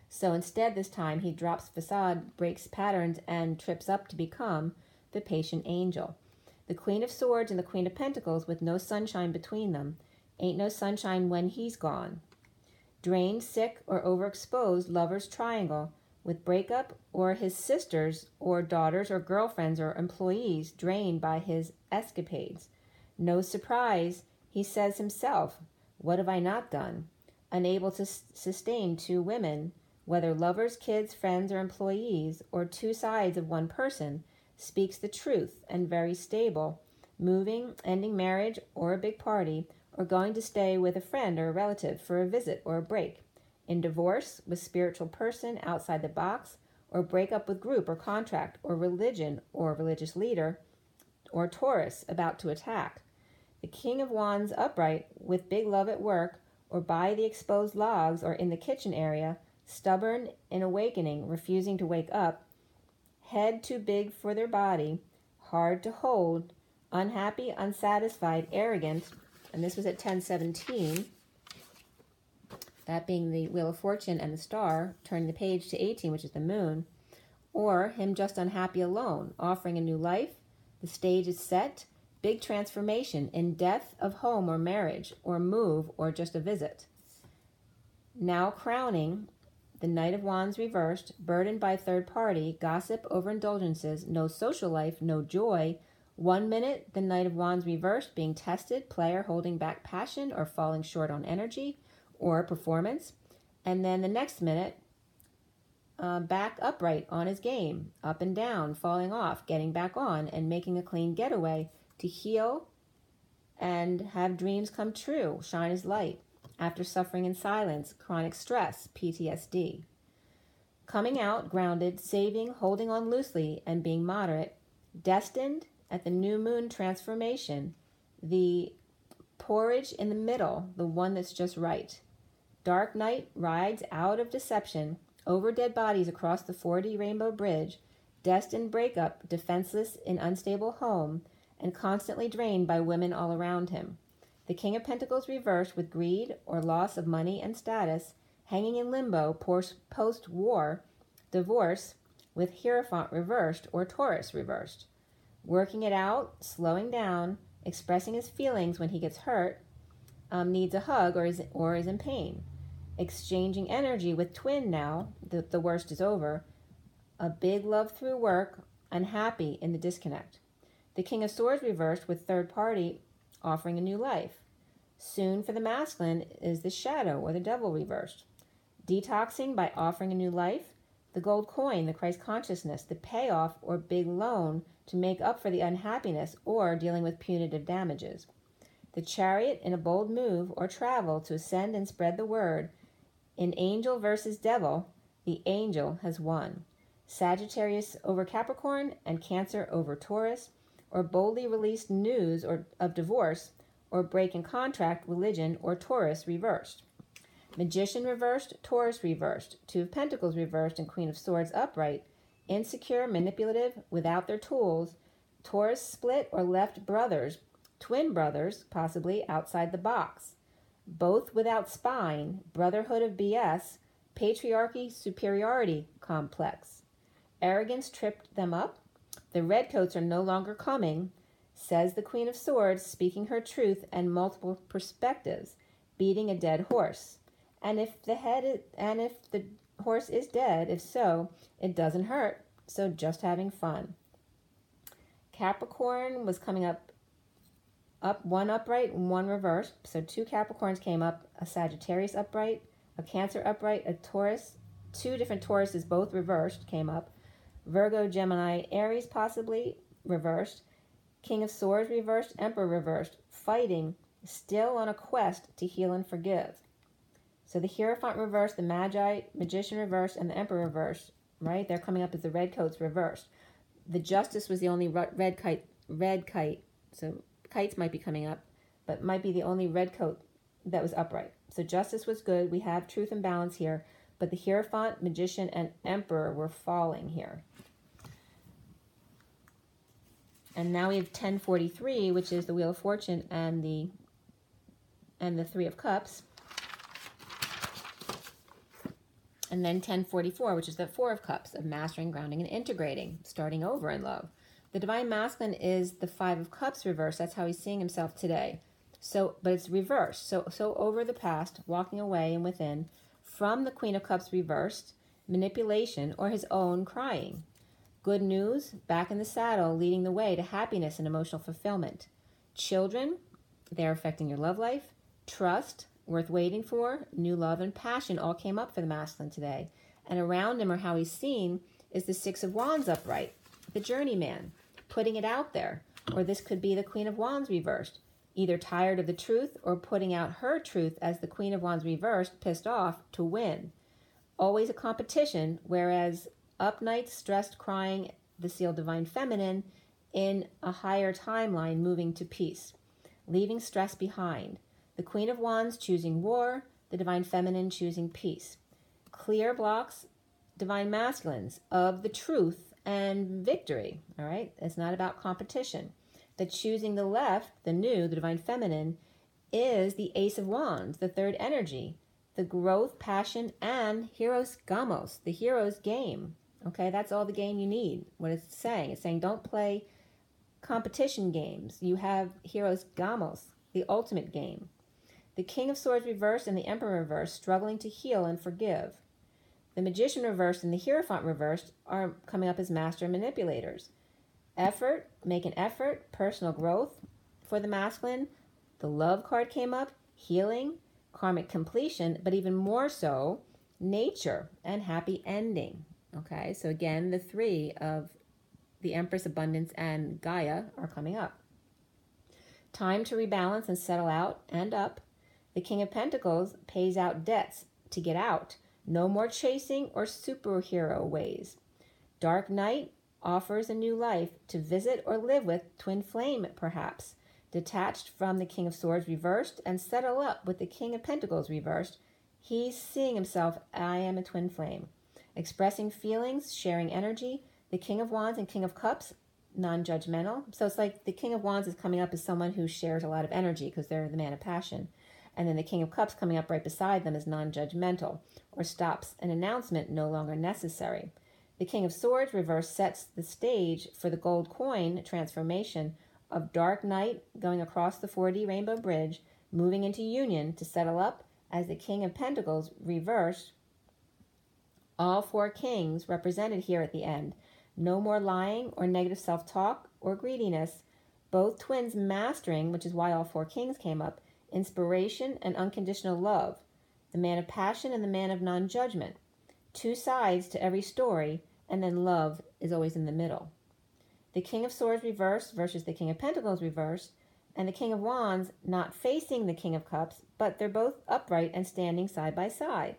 So instead this time he drops facade, breaks patterns, and trips up to become the patient angel. The Queen of Swords and the Queen of Pentacles with no sunshine between them. Ain't no sunshine when he's gone. Drained, sick, or overexposed lover's triangle with breakup or his sisters or daughters or girlfriends or employees drained by his escapades. No surprise, he says himself, what have I not done? Unable to sustain two women, whether lovers, kids, friends, or employees, or two sides of one person, speaks the truth and very stable, moving, ending marriage or a big party, or going to stay with a friend or a relative for a visit or a break, in divorce with spiritual person outside the box, or break up with group or contract or religion or religious leader, or Taurus about to attack. The King of Wands upright with big love at work or by the exposed logs or in the kitchen area, stubborn in awakening, refusing to wake up, head too big for their body, hard to hold, unhappy, unsatisfied, arrogant. And this was at ten seventeen, that being the Wheel of Fortune and the star, turning the page to eighteen, which is the moon, or him just unhappy alone, offering a new life, the stage is set, big transformation in death of home or marriage or move or just a visit. Now crowning, the Knight of Wands reversed, burdened by third party, gossip, overindulgences, no social life, no joy. One minute, the Knight of Wands reversed, being tested, player holding back passion or falling short on energy or performance. And then the next minute, uh, back upright on his game, up and down, falling off, getting back on, and making a clean getaway to heal and have dreams come true, shine his light, after suffering in silence, chronic stress, P T S D. coming out grounded, saving, holding on loosely, and being moderate, destined at the new moon transformation, the porridge in the middle, the one that's just right. Dark night rides out of deception, over dead bodies across the four D rainbow bridge, destined breakup, defenseless in unstable home, and constantly drained by women all around him. The King of Pentacles reversed with greed or loss of money and status, hanging in limbo post-war, divorce with Hierophant reversed or Taurus reversed. Working it out, slowing down, expressing his feelings when he gets hurt, um, needs a hug or is, or is in pain. Exchanging energy with Twin now, the, the worst is over. A big love through work, unhappy in the disconnect. The King of Swords reversed with third party offering a new life. Soon for the masculine is the shadow or the devil reversed. Detoxing by offering a new life. The gold coin, the Christ consciousness, the payoff or big loan to make up for the unhappiness or dealing with punitive damages. The chariot in a bold move or travel to ascend and spread the word. In angel versus devil, the angel has won. Sagittarius over Capricorn and Cancer over Taurus, or boldly released news or of divorce, or break in contract, religion, or Taurus reversed. Magician reversed, Taurus reversed, Two of Pentacles reversed, and Queen of Swords upright. Insecure, manipulative, without their tools. Taurus split or left brothers, twin brothers, possibly outside the box. Both without spine, brotherhood of B S, patriarchy, superiority complex. Arrogance tripped them up. The redcoats are no longer coming, says the Queen of Swords, speaking her truth and multiple perspectives, beating a dead horse. And if the head is, and if the horse is dead, if so, it doesn't hurt, so just having fun. Capricorn was coming up, up one upright, one reversed, so two Capricorns came up, a Sagittarius upright, a Cancer upright, a Taurus, two different Tauruses, both reversed, came up, Virgo, Gemini, Aries possibly reversed, King of Swords reversed, Emperor reversed, fighting, still on a quest to heal and forgive. So the Hierophant reversed, the Magi, Magician reversed, and the Emperor reversed, right? They're coming up as the Redcoats reversed. The Justice was the only red kite, red kite, so kites might be coming up, but might be the only Redcoat that was upright. So Justice was good, we have truth and balance here, but the Hierophant, Magician, and Emperor were falling here. And now we have ten forty-three, which is the Wheel of Fortune and the and the Three of Cups. And then ten forty-four, which is the Four of Cups, of mastering, grounding, and integrating, starting over in love. The Divine Masculine is the Five of Cups reversed. That's how he's seeing himself today. So, but it's reversed. So, so over the past, walking away and within, from the Queen of Cups reversed, manipulation, or his own crying. Good news, back in the saddle, leading the way to happiness and emotional fulfillment. Children, they're affecting your love life. Trust, worth waiting for. New love and passion all came up for the masculine today. And around him, or how he's seen, is the Six of Wands upright. The journeyman, putting it out there. Or this could be the Queen of Wands reversed. Either tired of the truth or putting out her truth as the Queen of Wands reversed, pissed off, to win. Always a competition, whereas up nights, stressed, crying, the sealed divine feminine, in a higher timeline, moving to peace, leaving stress behind. The Queen of Wands choosing war, the divine feminine choosing peace. Clear blocks, divine masculines, of the truth and victory, all right? It's not about competition. The choosing the left, the new, the divine feminine, is the Ace of Wands, the third energy, the growth, passion, and hero's gamos, the hero's game. Okay, that's all the game you need. What it's saying, it's saying don't play competition games. You have Heroes Gamos, the ultimate game. The King of Swords reversed and the Emperor reversed, struggling to heal and forgive. The Magician reversed and the Hierophant reversed are coming up as master manipulators. Effort, make an effort, personal growth for the masculine. The love card came up, healing, karmic completion, but even more so, nature and happy ending. Okay, so again, the three of the Empress, Abundance, and Gaia are coming up. Time to rebalance and settle out and up. The King of Pentacles pays out debts to get out, No more chasing or superhero ways. Dark night offers a new life to visit or live with Twin Flame, perhaps. Detached from the King of Swords reversed and settle up with the King of Pentacles reversed, he's seeing himself, I am a Twin Flame. Expressing feelings, sharing energy, the King of Wands and King of Cups, non-judgmental. So it's like the King of Wands is coming up as someone who shares a lot of energy because they're the man of passion. And then the King of Cups coming up right beside them is non-judgmental or stops an announcement no longer necessary. The King of Swords reverse sets the stage for the gold coin transformation of Dark Knight going across the four D Rainbow Bridge, moving into Union to settle up as the King of Pentacles reverse. All four kings represented here at the end. No more lying or negative self-talk or greediness. Both twins mastering, which is why all four kings came up, inspiration and unconditional love, the man of passion and the man of non-judgment. Two sides to every story, and then love is always in the middle. The King of Swords reversed versus the King of Pentacles reversed, and the King of Wands not facing the King of Cups, but they're both upright and standing side by side.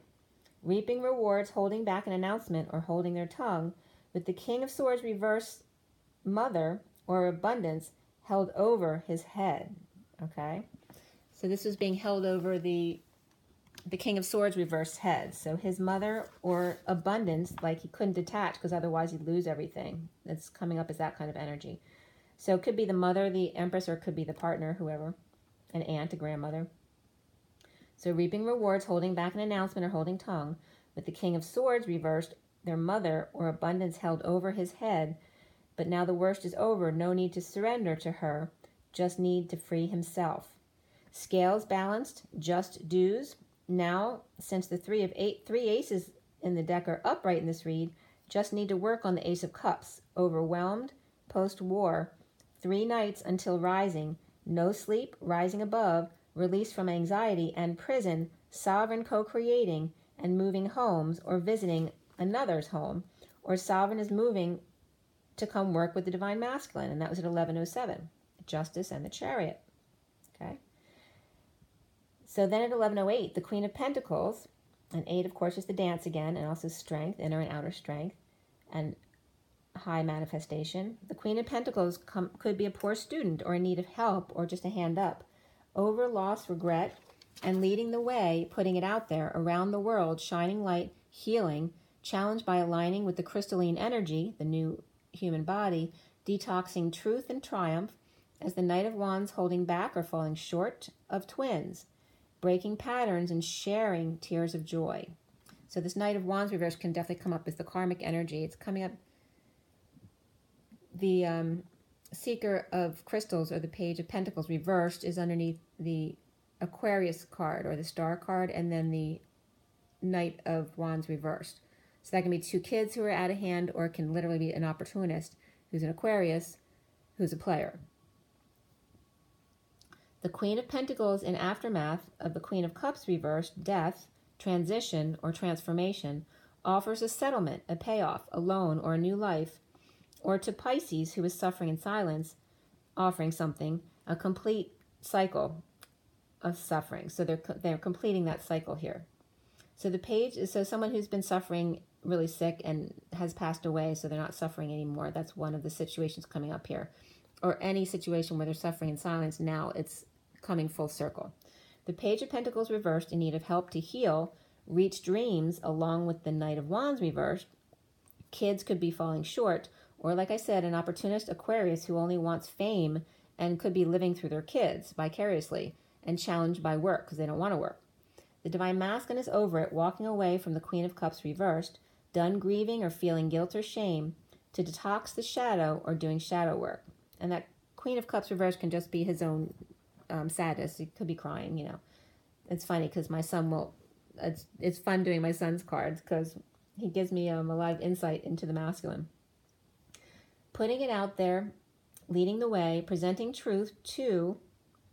Reaping rewards, holding back an announcement, or holding their tongue, with the King of Swords reversed mother, or abundance, held over his head. Okay? So this was being held over the the King of Swords reversed head. So his mother or abundance, like he couldn't detach because otherwise he'd lose everything. That's coming up as that kind of energy. So it could be the mother, the empress, or it could be the partner, whoever, an aunt, a grandmother. So reaping rewards, holding back an announcement, or holding tongue. With the King of Swords reversed, their mother or abundance held over his head. But now the worst is over. No need to surrender to her. Just need to free himself. Scales balanced, just dues. Now, since the three of eight, three aces in the deck are upright in this read, just need to work on the Ace of Cups. Overwhelmed, post-war, three nights until rising, no sleep, rising above, release from anxiety and prison, sovereign co-creating and moving homes or visiting another's home, or sovereign is moving to come work with the Divine Masculine, and that was at eleven oh seven, Justice and the Chariot. Okay. So then at eleven oh eight, the Queen of Pentacles, and eight, of course, is the dance again, and also strength, inner and outer strength, and high manifestation. The Queen of Pentacles com- could be a poor student or in need of help or just a hand up. Over, loss, regret, and leading the way, putting it out there, around the world, shining light, healing, challenged by aligning with the crystalline energy, the new human body, detoxing truth and triumph, as the Knight of Wands holding back or falling short of twins. Breaking patterns and sharing tears of joy. So this Knight of Wands reverse can definitely come up as the karmic energy. It's coming up the um, Seeker of Crystals or the Page of Pentacles reversed is underneath the Aquarius card or the Star card, and then the Knight of Wands reversed. So that can be two kids who are out of hand, or it can literally be an opportunist who's an Aquarius who's a player. The Queen of Pentacles in aftermath of the Queen of Cups reversed, death, transition, or transformation, offers a settlement, a payoff, a loan, or a new life, or to Pisces, who is suffering in silence, offering something, a complete cycle of suffering. So they're they're completing that cycle here. So the page is so someone who's been suffering really sick and has passed away, so they're not suffering anymore. That's one of the situations coming up here. Or any situation where they're suffering in silence, now it's coming full circle. The Page of Pentacles reversed in need of help to heal, reach dreams, along with the Knight of Wands reversed. Kids could be falling short, or like I said, an opportunist Aquarius who only wants fame and could be living through their kids vicariously and challenged by work because they don't want to work. The Divine Masculine is over it, walking away from the Queen of Cups reversed, done grieving or feeling guilt or shame, to detox the shadow or doing shadow work. And that Queen of Cups reversed can just be his own Um, sadness. He could be crying, you know. It's funny because my son will, it's, it's fun doing my son's cards because he gives me um, a lot of insight into the masculine. Putting it out there, leading the way, presenting truth to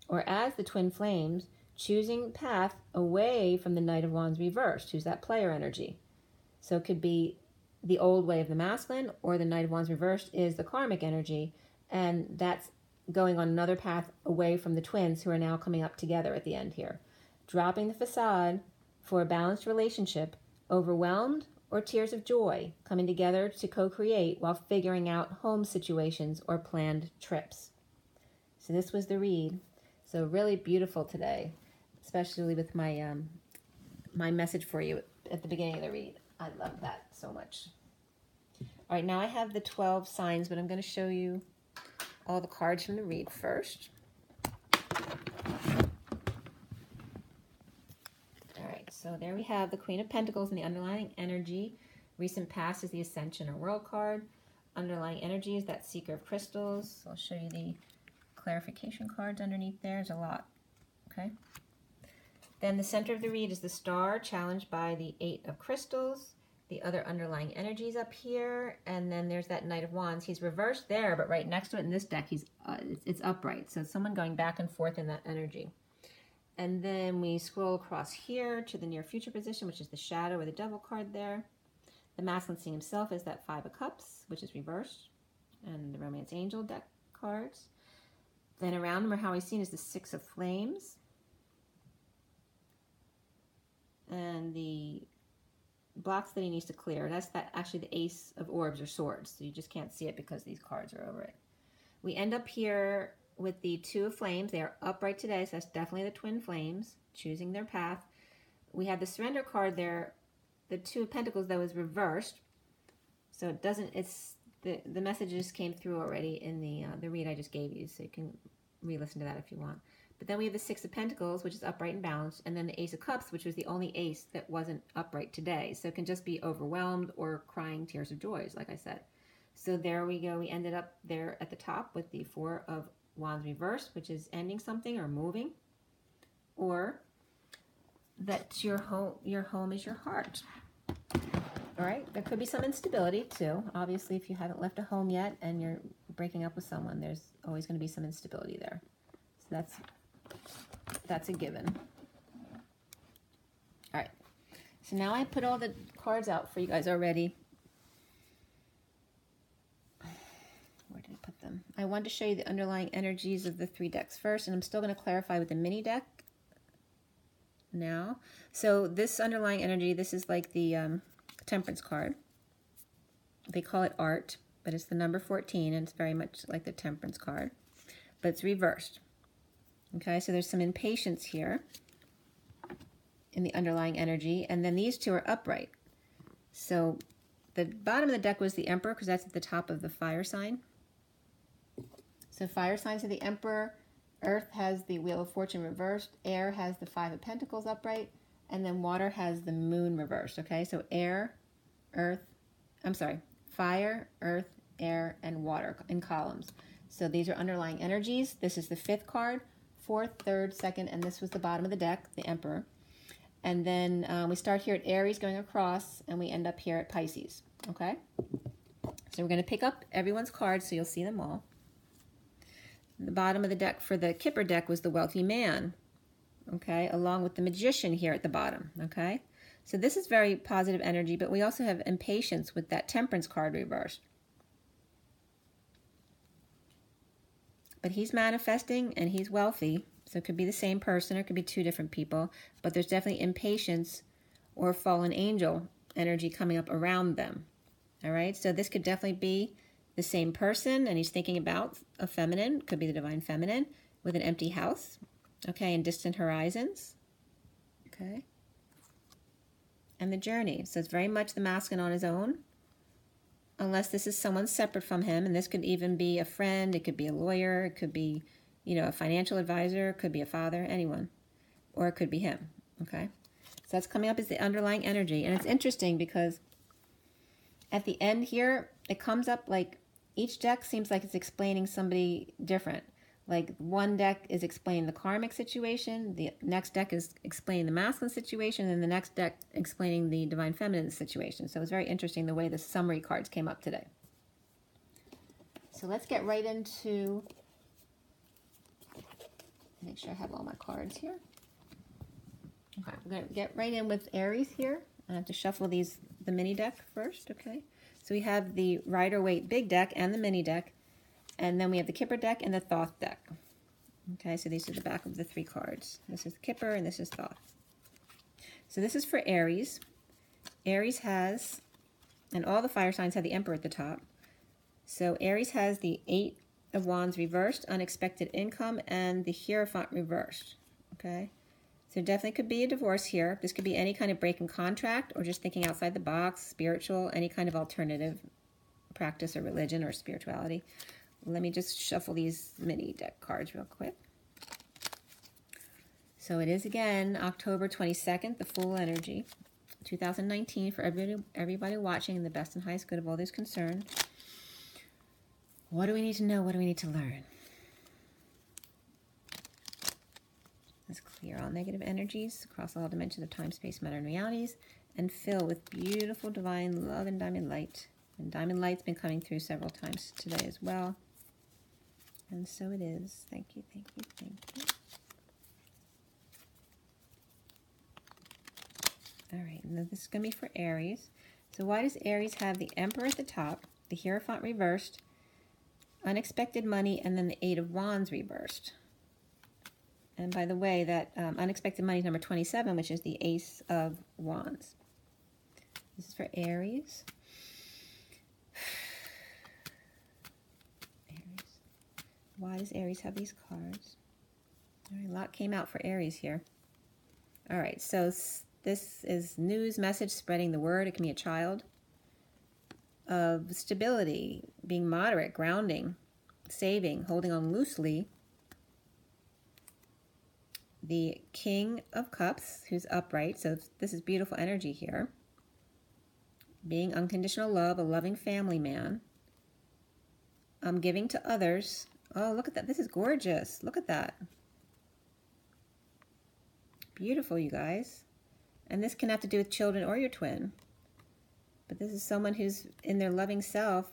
or as the Twin Flames, choosing path away from the Knight of Wands reversed, who's that player energy. So it could be the old way of the masculine, or the Knight of Wands reversed is the karmic energy, and that's going on another path away from the twins who are now coming up together at the end here. Dropping the facade for a balanced relationship, overwhelmed, or tears of joy, coming together to co-create while figuring out home situations or planned trips. So this was the read. So really beautiful today, especially with my um, my message for you at the beginning of the read. I love that so much. All right, now I have the twelve signs, but I'm going to show you all the cards from the read first. All right, so there we have the Queen of Pentacles and the underlying energy. Recent past is the Ascension or World card. Underlying energy is that Seeker of Crystals. So I'll show you the clarification cards underneath there. There's a lot, okay? Then the center of the read is the Star, challenged by the Eight of Crystals. The other underlying energy is up here, and then there's that Knight of Wands. He's reversed there, but right next to it in this deck, he's uh, it's, it's upright. So it's someone going back and forth in that energy. And then we scroll across here to the near future position, which is the Shadow or the Devil card there. The masculine seeing himself is that Five of Cups, which is reversed, and the Romance Angel deck cards. Then around him, or how he's seen, is the Six of Flames. And the blocks that he needs to clear. That's that actually the Ace of Orbs or Swords. So you just can't see it because these cards are over it. We end up here with the Two of Flames. They are upright today, so that's definitely the Twin Flames choosing their path. We have the Surrender card there. The Two of Pentacles, though, is reversed. So it doesn't, it's, the, the messages came through already in the, uh, the read I just gave you, so you can re-listen to that if you want. But then we have the Six of Pentacles, which is upright and balanced, and then the Ace of Cups, which was the only ace that wasn't upright today. So it can just be overwhelmed or crying tears of joys, like I said. So there we go. We ended up there at the top with the Four of Wands reversed, which is ending something or moving, or that your home, your home is your heart. All right, there could be some instability too. Obviously, if you haven't left a home yet and you're breaking up with someone, there's always going to be some instability there. So that's... that's a given. All right. So now I put all the cards out for you guys already. Where did I put them? I wanted to show you the underlying energies of the three decks first, and I'm still going to clarify with the mini deck now. So this underlying energy, this is like the um, Temperance card. They call it Art, but it's the number fourteen, and it's very much like the Temperance card, but it's reversed. Okay, so there's some impatience here in the underlying energy, and then these two are upright. So the bottom of the deck was the Emperor, because that's at the top of the fire sign. So fire signs are the Emperor, Earth has the Wheel of Fortune reversed, Air has the Five of Pentacles upright, and then Water has the Moon reversed, okay? So Air, Earth, I'm sorry, Fire, Earth, Air, and Water in columns. So these are underlying energies. This is the fifth card. Fourth, third, second, and this was the bottom of the deck, the Emperor. And then um, we start here at Aries going across, and we end up here at Pisces, okay? So we're going to pick up everyone's cards so you'll see them all. The bottom of the deck for the Kipper deck was the Wealthy Man, okay, along with the Magician here at the bottom, okay? So this is very positive energy, but we also have impatience with that Temperance card reversed. But he's manifesting and he's wealthy, so it could be the same person or it could be two different people, but there's definitely impatience or fallen angel energy coming up around them, all right? So this could definitely be the same person, and he's thinking about a feminine, could be the divine feminine, with an empty house, okay, and distant horizons, okay? And the journey, so it's very much the masculine on his own, unless this is someone separate from him, and this could even be a friend, it could be a lawyer, it could be, you know, a financial advisor, it could be a father, anyone, or it could be him, okay? So that's coming up as the underlying energy, and it's interesting because at the end here, it comes up like each deck seems like it's explaining somebody different. Like one deck is explaining the karmic situation, the next deck is explaining the masculine situation, and the next deck explaining the divine feminine situation. So it was very interesting the way the summary cards came up today. So let's get right into, make sure I have all my cards here. Okay, I'm gonna get right in with Aries here. I have to shuffle these, the mini deck first, okay? So we have the Rider-Waite big deck and the mini deck. And then we have the Kipper deck and the Thoth deck. Okay, so these are the back of the three cards. This is Kipper and this is Thoth. So this is for Aries. Aries has, and all the fire signs have the Emperor at the top. So Aries has the Eight of Wands reversed, unexpected income, and the Hierophant reversed, okay? So definitely could be a divorce here. This could be any kind of break in contract or just thinking outside the box, spiritual, any kind of alternative practice or religion or spirituality. Let me just shuffle these mini deck cards real quick. So it is, again, October twenty-second, the full energy, two thousand nineteen, for everybody, everybody watching, and the best and highest good of all those concerned. What do we need to know? What do we need to learn? Let's clear all negative energies across all dimensions of time, space, matter, and realities, and fill with beautiful divine love and diamond light. And diamond light's been coming through several times today as well. And so it is. Thank you, thank you, thank you. All right, now this is going to be for Aries. So why does Aries have the Emperor at the top, the Hierophant reversed, unexpected money, and then the Eight of Wands reversed? And by the way, that um, unexpected money is number twenty-seven, which is the Ace of Wands. This is for Aries. Aries. Why does Aries have these cards? All right, a lot came out for Aries here. All right, so this is news, message, spreading the word. It can be a child. Of stability, being moderate, grounding, saving, holding on loosely. The King of Cups, who's upright, so this is beautiful energy here. Being unconditional love, a loving family man. Um, giving to others. Oh, look at that. This is gorgeous. Look at that. Beautiful, you guys. And this can have to do with children or your twin. But this is someone who's in their loving self,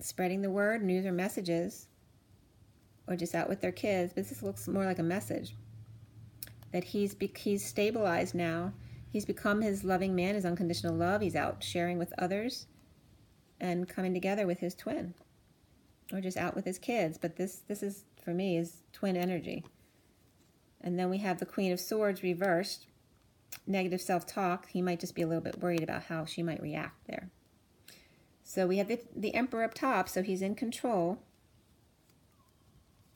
spreading the word, news or messages, or just out with their kids. But this looks more like a message. That he's, be he's stabilized now. He's become his loving man, his unconditional love. He's out sharing with others and coming together with his twin. Or just out with his kids. But this, this is, for me, is twin energy. And then we have the Queen of Swords reversed. Negative self-talk. He might just be a little bit worried about how she might react there. So we have the, the Emperor up top, so he's in control.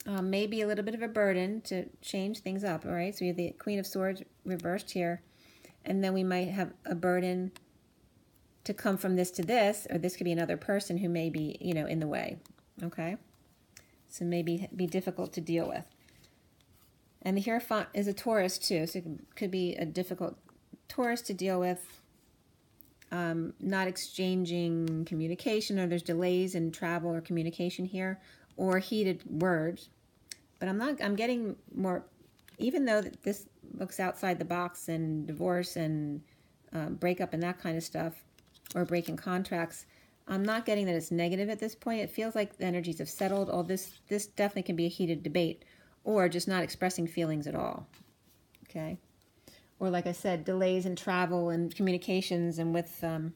Um, maybe a little bit of a burden to change things up, all right? So we have the Queen of Swords reversed here, and then we might have a burden to come from this to this, or this could be another person who may be, you know, in the way, okay? So maybe be difficult to deal with. And the Hierophant is a Taurus too, so it could be a difficult Taurus to deal with, um, not exchanging communication, or there's delays in travel or communication here, or heated words. But I'm not, I'm getting more, even though that this looks outside the box and divorce and um, breakup and that kind of stuff, or breaking contracts, I'm not getting that it's negative at this point. It feels like the energies have settled. All this, this definitely can be a heated debate. Or just not expressing feelings at all, okay? Or like I said, delays in travel and communications, and with um,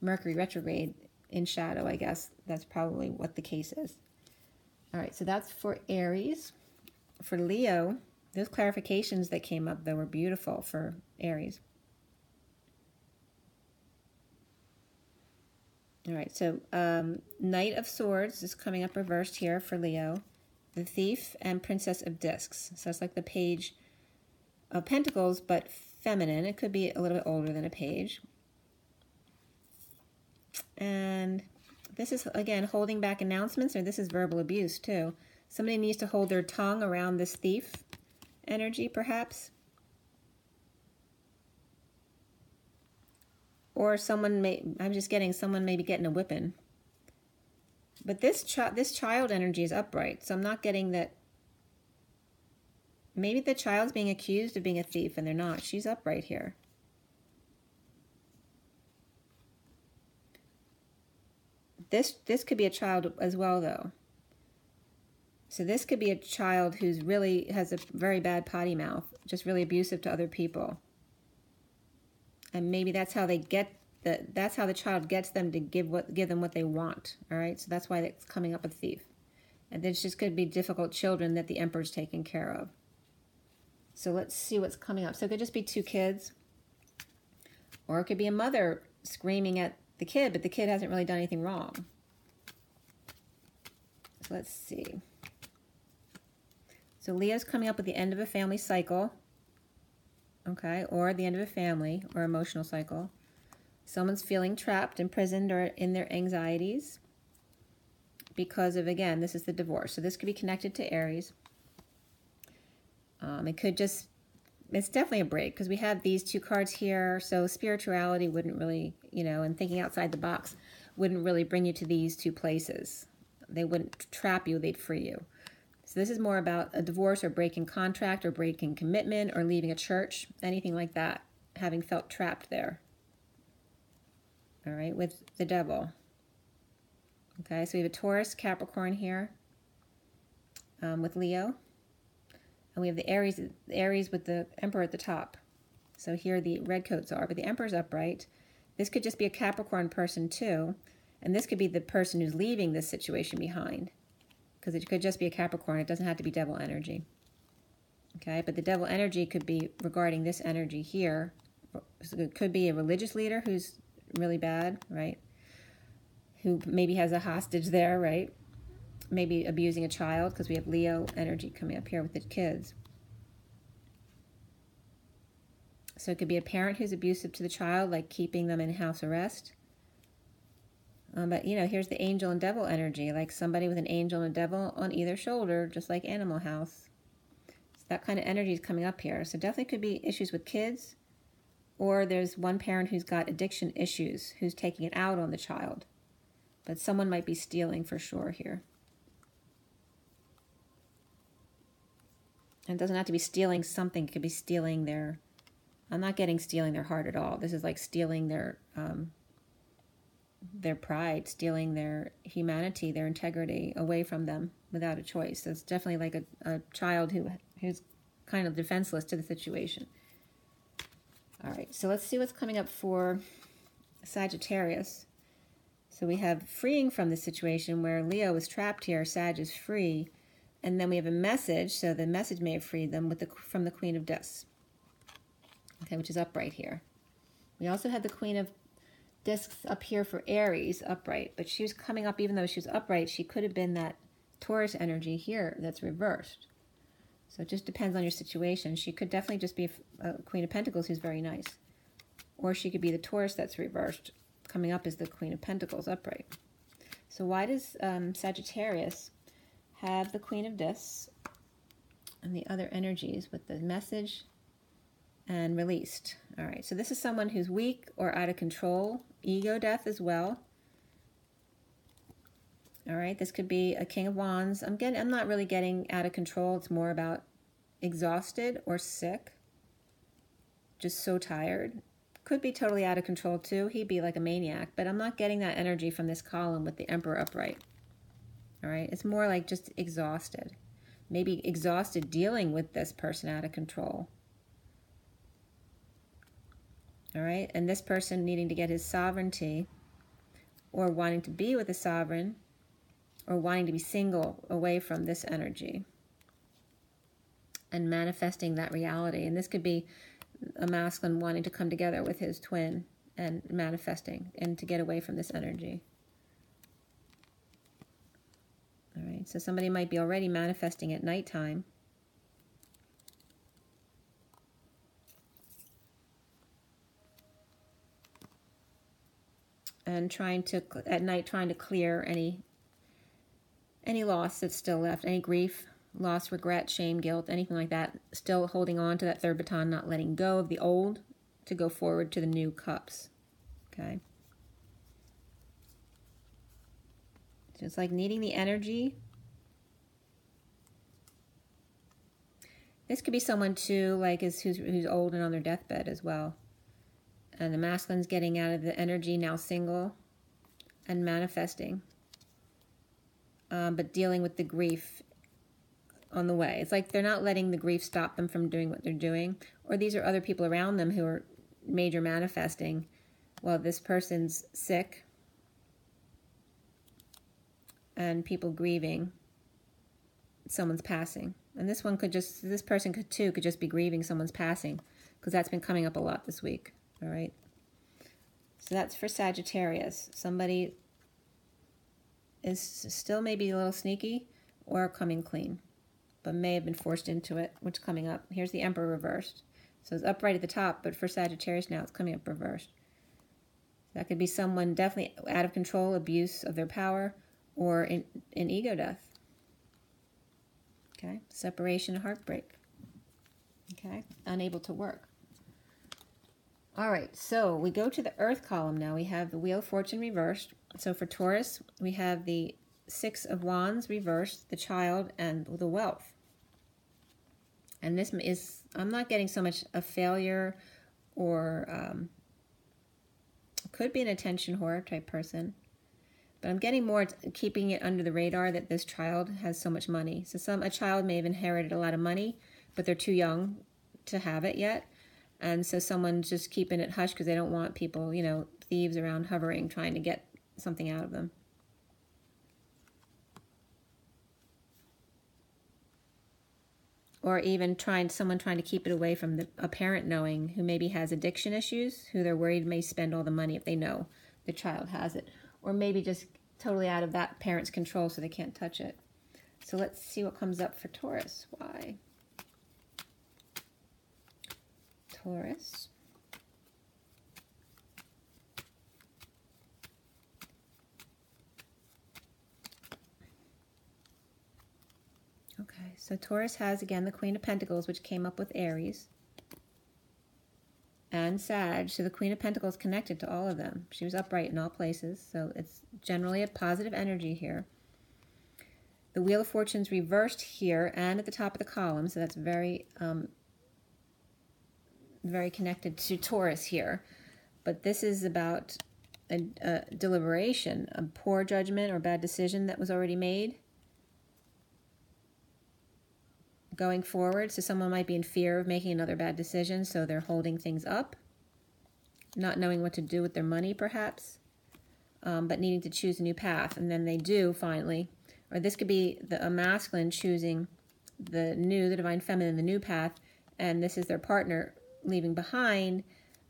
Mercury retrograde in shadow, I guess that's probably what the case is. All right, so that's for Aries. For Leo, those clarifications that came up, though, were beautiful for Aries. All right, so um, Knight of Swords is coming up reversed here for Leo. The Thief and Princess of Discs. So it's like the Page of Pentacles, but feminine. It could be a little bit older than a page. And this is, again, holding back announcements, or this is verbal abuse, too. Somebody needs to hold their tongue around this thief energy, perhaps. Or someone may, I'm just getting, someone may be getting a whipping. But this, chi this child energy is upright, so I'm not getting that. Maybe the child's being accused of being a thief, and they're not. She's upright here. This, this could be a child as well, though. So this could be a child who's really has a very bad potty mouth, just really abusive to other people. And maybe that's how they get... The, that's how the child gets them to give what give them what they want, all right? So that's why it's coming up with thief. And this just could be difficult children that the Emperor's taking care of. So let's see what's coming up. So it could just be two kids, Or it could be a mother screaming at the kid, but the kid hasn't really done anything wrong. So let's see. So Leo's coming up at the end of a family cycle, okay, or the end of a family or emotional cycle. Someone's feeling trapped, imprisoned, or in their anxieties because of, again, this is the divorce. So this could be connected to Aries. Um, it could just, it's definitely a break because we have these two cards here. So spirituality wouldn't really, you know, and thinking outside the box wouldn't really bring you to these two places. They wouldn't trap you, they'd free you. So this is more about a divorce or breaking contract or breaking commitment or leaving a church, anything like that, having felt trapped there. All right, with the devil. Okay, so we have a Taurus, Capricorn here um, with Leo. And we have the Aries, the Aries with the Emperor at the top. So here the red coats are, but the Emperor's upright. This could just be a Capricorn person too. And this could be the person who's leaving this situation behind, because it could just be a Capricorn. It doesn't have to be devil energy. Okay, but the devil energy could be regarding this energy here. So it could be a religious leader who's really bad, right? Who maybe has a hostage there, right? Maybe abusing a child, because we have Leo energy coming up here with the kids. So it could be a parent who's abusive to the child, like keeping them in house arrest. Um, but, you know, here's the angel and devil energy, like somebody with an angel and a devil on either shoulder, just like Animal House. So that kind of energy is coming up here. So definitely could be issues with kids. Or there's one parent who's got addiction issues, who's taking it out on the child. But someone might be stealing for sure here. And it doesn't have to be stealing something. It could be stealing their, I'm not getting stealing their heart at all. This is like stealing their, um, their pride, stealing their humanity, their integrity away from them without a choice. So it's definitely like a, a child who who's kind of defenseless to the situation. All right, so let's see what's coming up for Sagittarius. So we have freeing from the situation where Leo was trapped here, Sag is free, and then we have a message, so the message may have freed them with the, from the Queen of Discs, okay, which is upright here. We also had the Queen of Discs up here for Aries, upright, but she was coming up, even though she was upright, she could have been that Taurus energy here that's reversed. So it just depends on your situation. She could definitely just be a Queen of Pentacles who's very nice. Or she could be the Taurus that's reversed. Coming up is the Queen of Pentacles upright. So why does um, Sagittarius have the Queen of Discs and the other energies with the message and released? All right, so this is someone who's weak or out of control. Ego death as well. All right, this could be a King of Wands. I'm getting, I'm not really getting out of control. It's more about exhausted or sick, just so tired. Could be totally out of control too. He'd be like a maniac, but I'm not getting that energy from this column with the Emperor upright. All right, it's more like just exhausted. Maybe exhausted dealing with this person out of control. All right, and this person needing to get his sovereignty or wanting to be with a sovereign, or wanting to be single away from this energy and manifesting that reality. And this could be a masculine wanting to come together with his twin and manifesting and to get away from this energy. All right, so somebody might be already manifesting at nighttime. And trying to, at night, trying to clear any Any loss that's still left, any grief, loss, regret, shame, guilt, anything like that, still holding on to that third baton, not letting go of the old to go forward to the new cups, okay? So it's like needing the energy. This could be someone too, like is who's, who's old and on their deathbed as well. And the masculine's getting out of the energy, now single, and manifesting. Um, but dealing with the grief on the way. It's like they're not letting the grief stop them from doing what they're doing. Or these are other people around them who are major manifesting. Well, this person's sick. And people grieving. Someone's passing. And this one could just, this person could too, could just be grieving someone's passing. Because that's been coming up a lot this week. All right. So that's for Sagittarius. Somebody is still maybe a little sneaky or coming clean, but may have been forced into it. What's coming up? Here's the Emperor reversed. So it's upright at the top, but for Sagittarius now it's coming up reversed. That could be someone definitely out of control, abuse of their power, or in, in ego death. Okay, separation, heartbreak. Okay, unable to work. All right, so we go to the Earth column now. We have the Wheel of Fortune reversed. So for Taurus, we have the Six of Wands reversed, the Child, and the Wealth. And this is, I'm not getting so much a failure or um, could be an attention whore type person. But I'm getting more keeping it under the radar that this child has so much money. So some a child may have inherited a lot of money, but they're too young to have it yet. And so someone's just keeping it hush because they don't want people, you know, thieves around hovering, trying to get something out of them. Or even trying someone trying to keep it away from the, a parent knowing, who maybe has addiction issues, who they're worried may spend all the money if they know the child has it. Or maybe just totally out of that parent's control so they can't touch it. So let's see what comes up for Taurus. Why? Taurus. Okay, so Taurus has, again, the Queen of Pentacles, which came up with Aries. And Sag, so the Queen of Pentacles connected to all of them. She was upright in all places, so it's generally a positive energy here. The Wheel of Fortune's reversed here and at the top of the column, so that's very, um, very connected to Taurus here. But this is about a, a deliberation, a poor judgment or bad decision that was already made going forward. So someone might be in fear of making another bad decision, so they're holding things up, not knowing what to do with their money perhaps, um, but needing to choose a new path, and then they do finally. Or this could be the, a masculine choosing the new, the divine feminine, the new path, and this is their partner leaving behind,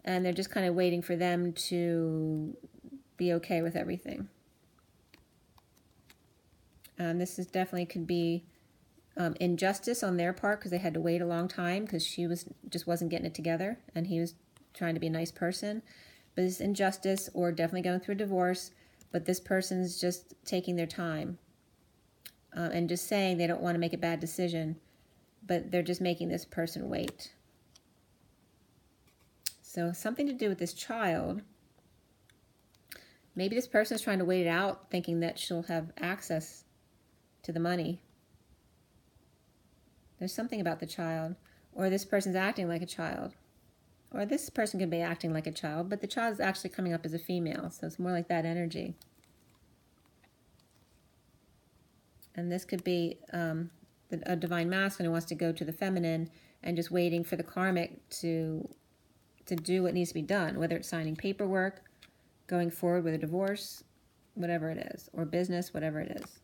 and they're just kind of waiting for them to be okay with everything. Um, this is definitely could be Um, injustice on their part because they had to wait a long time because she was just wasn't getting it together and he was trying to be a nice person. But it's injustice or definitely going through a divorce, but this person's just taking their time uh, and just saying they don't want to make a bad decision, but they're just making this person wait. So something to do with this child. Maybe this person is trying to wait it out, thinking that she'll have access to the money. There's something about the child, or this person's acting like a child, or this person could be acting like a child, but the child is actually coming up as a female, so it's more like that energy. And this could be um, a divine masculine who wants to go to the feminine and just waiting for the karmic to, to do what needs to be done, whether it's signing paperwork, going forward with a divorce, whatever it is, or business, whatever it is.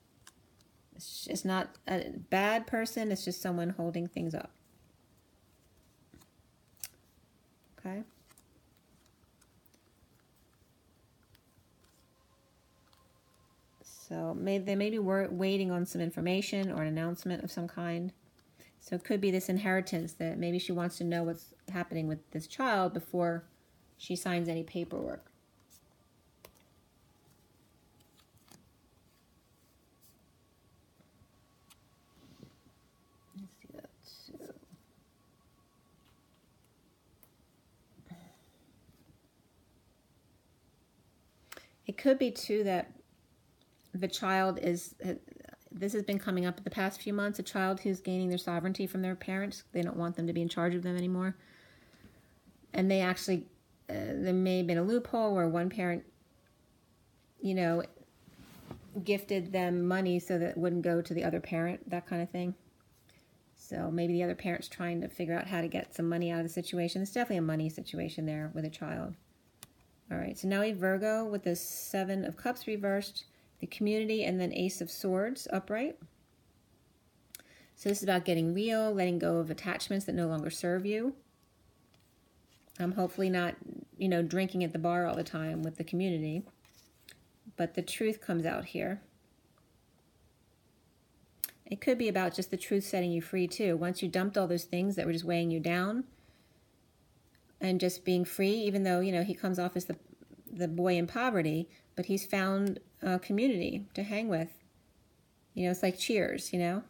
It's just not a bad person. It's just someone holding things up. Okay. So maybe they maybe were waiting on some information or an announcement of some kind. So it could be this inheritance that maybe she wants to know what's happening with this child before she signs any paperwork. It could be, too, that the child is, this has been coming up the past few months, a child who's gaining their sovereignty from their parents. They don't want them to be in charge of them anymore. And they actually, uh, there may have been a loophole where one parent, you know, gifted them money so that it wouldn't go to the other parent, that kind of thing. So maybe the other parent's trying to figure out how to get some money out of the situation. It's definitely a money situation there with a child. All right, so now we have Virgo with the Seven of Cups reversed, the Community, and then Ace of Swords upright. So this is about getting real, letting go of attachments that no longer serve you. Um, hopefully not you know, drinking at the bar all the time with the community. But the truth comes out here. It could be about just the truth setting you free too. Once you dumped all those things that were just weighing you down and just being free, even though, you know, he comes off as the the boy in poverty, but he's found a community to hang with. You know, it's like Cheers, you know.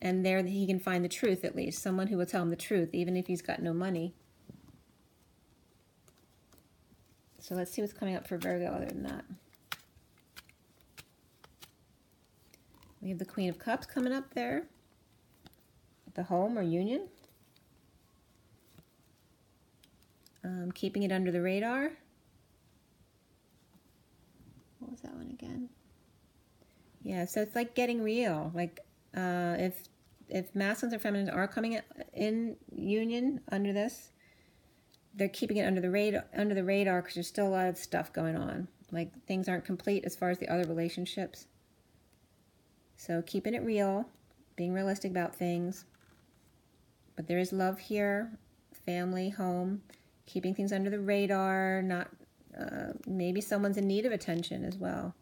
And there he can find the truth, at least. Someone who will tell him the truth, even if he's got no money. So let's see what's coming up for Virgo other than that. We have the Queen of Cups coming up there. The home or union. Um, keeping it under the radar. What was that one again? Yeah, so it's like getting real. Like uh, if if masculines or feminines are coming in union under this, they're keeping it under the radar under the radar because there's still a lot of stuff going on. Like things aren't complete as far as the other relationships. So keeping it real, being realistic about things. But there is love here, family, home, keeping things under the radar. Not uh, maybe someone's in need of attention as well.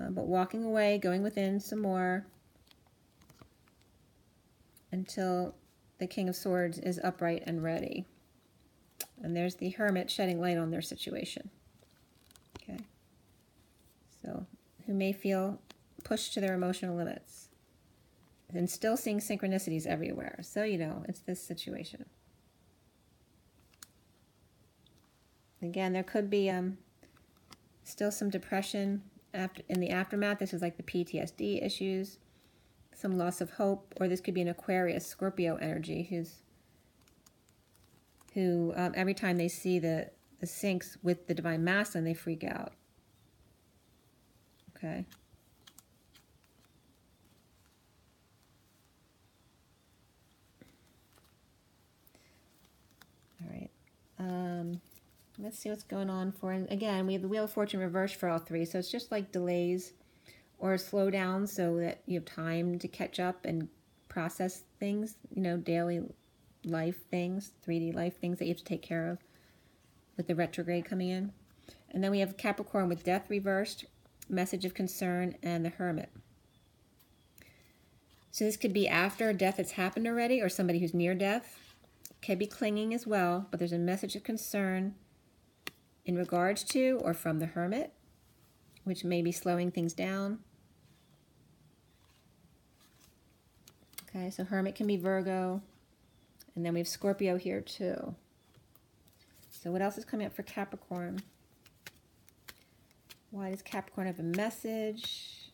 Uh, but walking away, going within some more until the King of Swords is upright and ready. And there's the Hermit shedding light on their situation. Okay. So, who may feel pushed to their emotional limits and still seeing synchronicities everywhere. So, you know, it's this situation. Again, there could be um, still some depression. After, in the aftermath, this is like the P T S D issues, some loss of hope, or this could be an Aquarius, Scorpio energy, who's who um, every time they see the, the sinks with the Divine Masculine, they freak out. Okay. All right. Um... Let's see what's going on for, and again, we have the Wheel of Fortune reversed for all three, so it's just like delays or slow down so that you have time to catch up and process things, you know, daily life things, three D life things that you have to take care of with the retrograde coming in. And then we have Capricorn with Death reversed, Message of Concern, and the Hermit. So this could be after a death that's happened already or somebody who's near death. Could be clinging as well, but there's a message of concern in regards to or from the Hermit, which may be slowing things down. Okay, so Hermit can be Virgo. And then we have Scorpio here too. So what else is coming up for Capricorn? Why does Capricorn have a message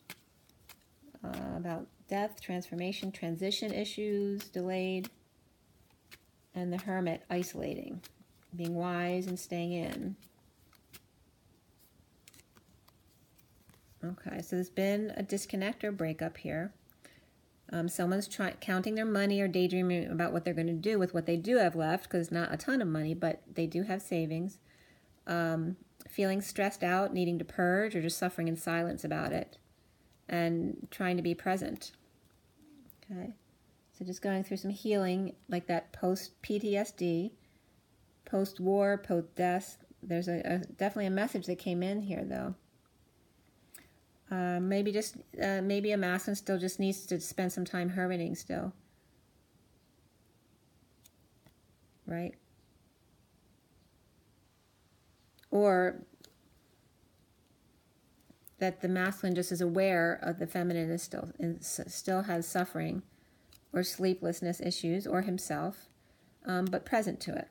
uh, about death, transformation, transition issues, delayed, and the Hermit isolating, being wise and staying in. Okay, so there's been a disconnect or breakup here. Um, someone's try counting their money or daydreaming about what they're going to do with what they do have left, because not a ton of money, but they do have savings. Um, feeling stressed out, needing to purge, or just suffering in silence about it, and trying to be present. Okay, so just going through some healing, like that post-P T S D, post-war, post-death. There's a, a definitely a message that came in here, though. Uh, maybe just uh, maybe a masculine still just needs to spend some time hermiting still, right? Or that the masculine just is aware of the feminine is still and still has suffering or sleeplessness issues or himself, um, but present to it.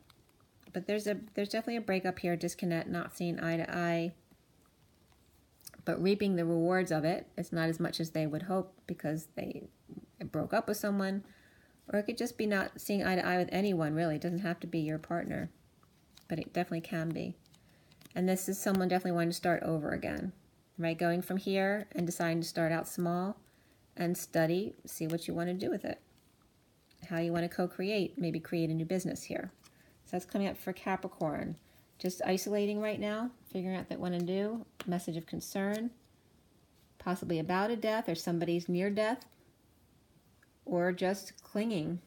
But there's a there's definitely a breakup here, disconnect, not seeing eye to eye. But reaping the rewards of it, it's not as much as they would hope because they broke up with someone. Or it could just be not seeing eye to eye with anyone, really. It doesn't have to be your partner, but it definitely can be. And this is someone definitely wanting to start over again, right? Going from here and deciding to start out small and study, see what you want to do with it, how you want to co-create, maybe create a new business here. So that's coming up for Capricorn. Just isolating right now, figuring out what they want to do, message of concern, possibly about a death or somebody's near death, or just clinging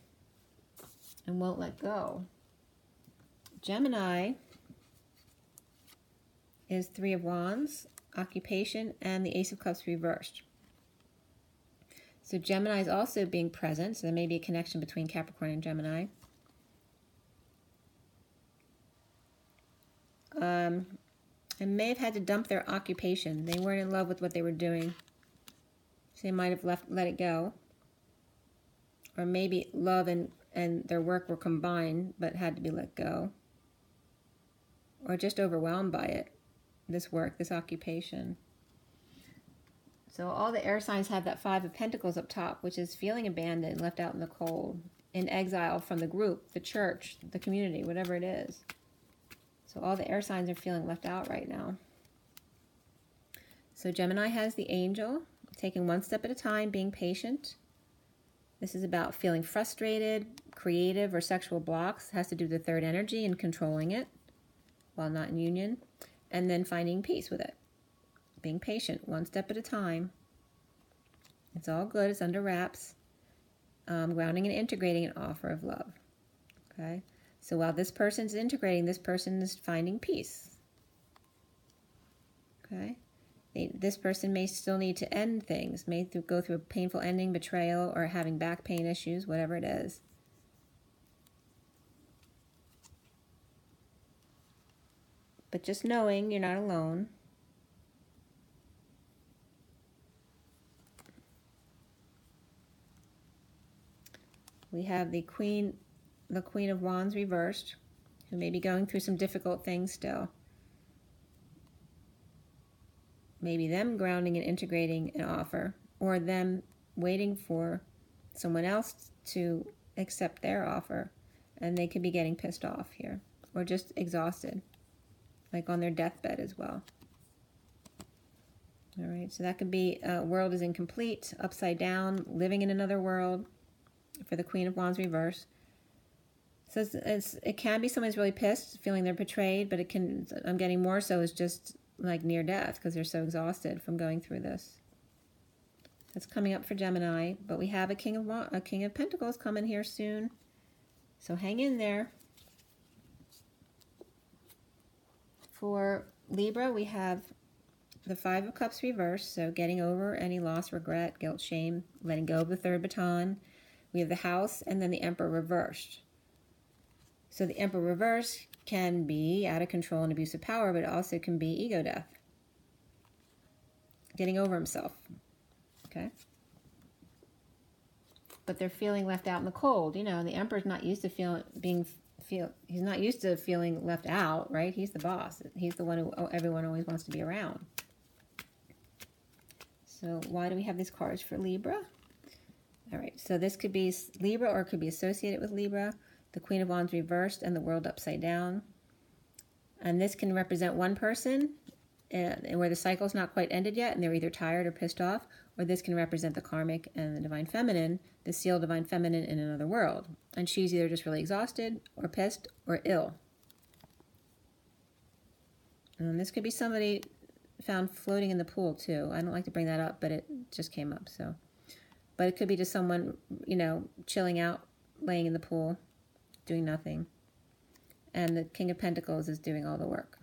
and won't let go. Gemini is Three of Wands, occupation, and the Ace of Cups reversed. So Gemini is also being present, so there may be a connection between Capricorn and Gemini. Um, and may have had to dump their occupation. They weren't in love with what they were doing, so they might have left, let it go. Or maybe love and, and their work were combined, but had to be let go. Or just overwhelmed by it, this work, this occupation. So all the air signs have that Five of Pentacles up top, which is feeling abandoned, left out in the cold, in exile from the group, the church, the community, whatever it is. So all the air signs are feeling left out right now. So Gemini has the angel, taking one step at a time, being patient. This is about feeling frustrated, creative, or sexual blocks. It has to do with the third energy and controlling it while not in union. And then finding peace with it. Being patient, one step at a time. It's all good. It's under wraps. Um, grounding and integrating an offer of love. Okay? So while this person's integrating, this person is finding peace. Okay? They, this person may still need to end things, may th- go through a painful ending, betrayal, or having back pain issues, whatever it is. But just knowing you're not alone. We have the Queen, the Queen of Wands reversed, who may be going through some difficult things still. Maybe them grounding and integrating an offer, or them waiting for someone else to accept their offer, and they could be getting pissed off here, or just exhausted. Like on their deathbed as well. All right, so that could be uh, world is incomplete, upside down, living in another world for the Queen of Wands reverse. So it's, it's, it can be someone's really pissed, feeling they're betrayed, but it can, I'm getting more so is just like near death because they're so exhausted from going through this. That's coming up for Gemini, but we have a King of a King of Pentacles coming here soon. So hang in there. For Libra, we have the Five of Cups reversed, so getting over any loss, regret, guilt, shame, letting go of the third baton. We have the House and then the Emperor reversed. So the Emperor reversed can be out of control and abuse of power, but it also can be ego death. Getting over himself, okay? But they're feeling left out in the cold. You know, the Emperor's not used to feeling being... Feel, he's not used to feeling left out, right? He's the boss. He's the one who oh, everyone always wants to be around. So why do we have these cards for Libra? All right, so this could be Libra or it could be associated with Libra. The Queen of Wands reversed and the World upside down. And this can represent one person and, and where the cycle's not quite ended yet and they're either tired or pissed off, or this can represent the karmic and the divine feminine, the sealed divine feminine in another world. And she's either just really exhausted or pissed or ill. And this could be somebody found floating in the pool too. I don't like to bring that up, but it just came up, so. But it could be just someone, you know, chilling out, laying in the pool, doing nothing. And the King of Pentacles is doing all the work.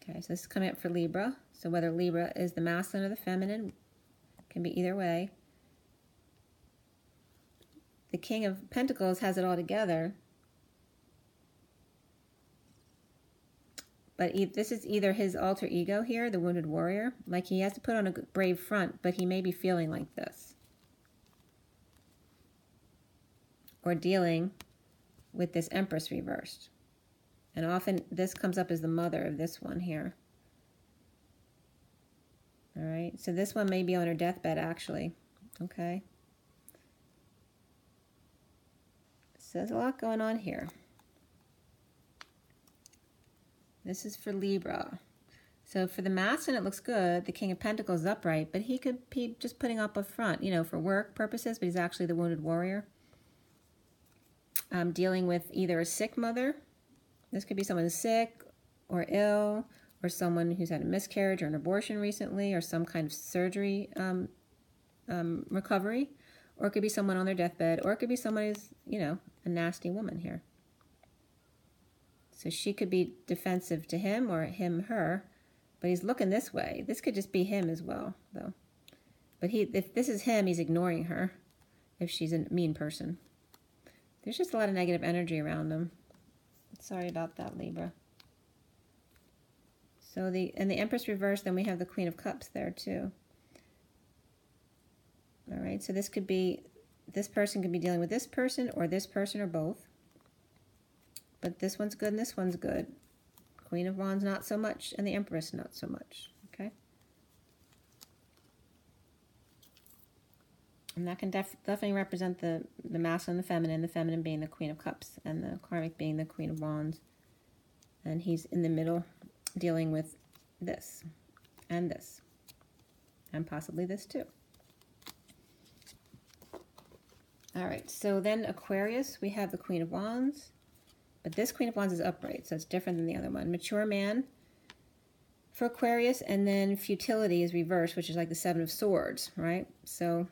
Okay, so this is coming up for Libra. So whether Libra is the masculine or the feminine, can be either way. The King of Pentacles has it all together. But e this is either his alter ego here, the wounded warrior. Like he has to put on a brave front, but he may be feeling like this. Or dealing with this Empress reversed. And often this comes up as the mother of this one here. All right, so this one may be on her deathbed, actually, okay? So there's a lot going on here. This is for Libra. So for the masculine, it looks good. The King of Pentacles is upright, but he could be just putting up a front, you know, for work purposes, but he's actually the wounded warrior. Um, dealing with either a sick mother. This could be someone who's sick or ill, or someone who's had a miscarriage or an abortion recently, or some kind of surgery um, um, recovery, or it could be someone on their deathbed, or it could be someone who's, you know, a nasty woman here. So she could be defensive to him or him her, but he's looking this way. This could just be him as well, though. But he, if this is him, he's ignoring her if she's a mean person. There's just a lot of negative energy around him. Sorry about that, Libra. So the, and the Empress reversed, then we have the Queen of Cups there too. All right, so this could be, this person could be dealing with this person or this person or both. But this one's good and this one's good. Queen of Wands not so much and the Empress not so much, okay? And that can def definitely represent the, the masculine and the feminine, the feminine being the Queen of Cups and the karmic being the Queen of Wands. And he's in the middle dealing with this and this and possibly this too. All right, so then Aquarius, we have the Queen of Wands, but this Queen of Wands is upright, so it's different than the other one. Mature man for Aquarius, and then futility is reversed, which is like the Seven of Swords, right? So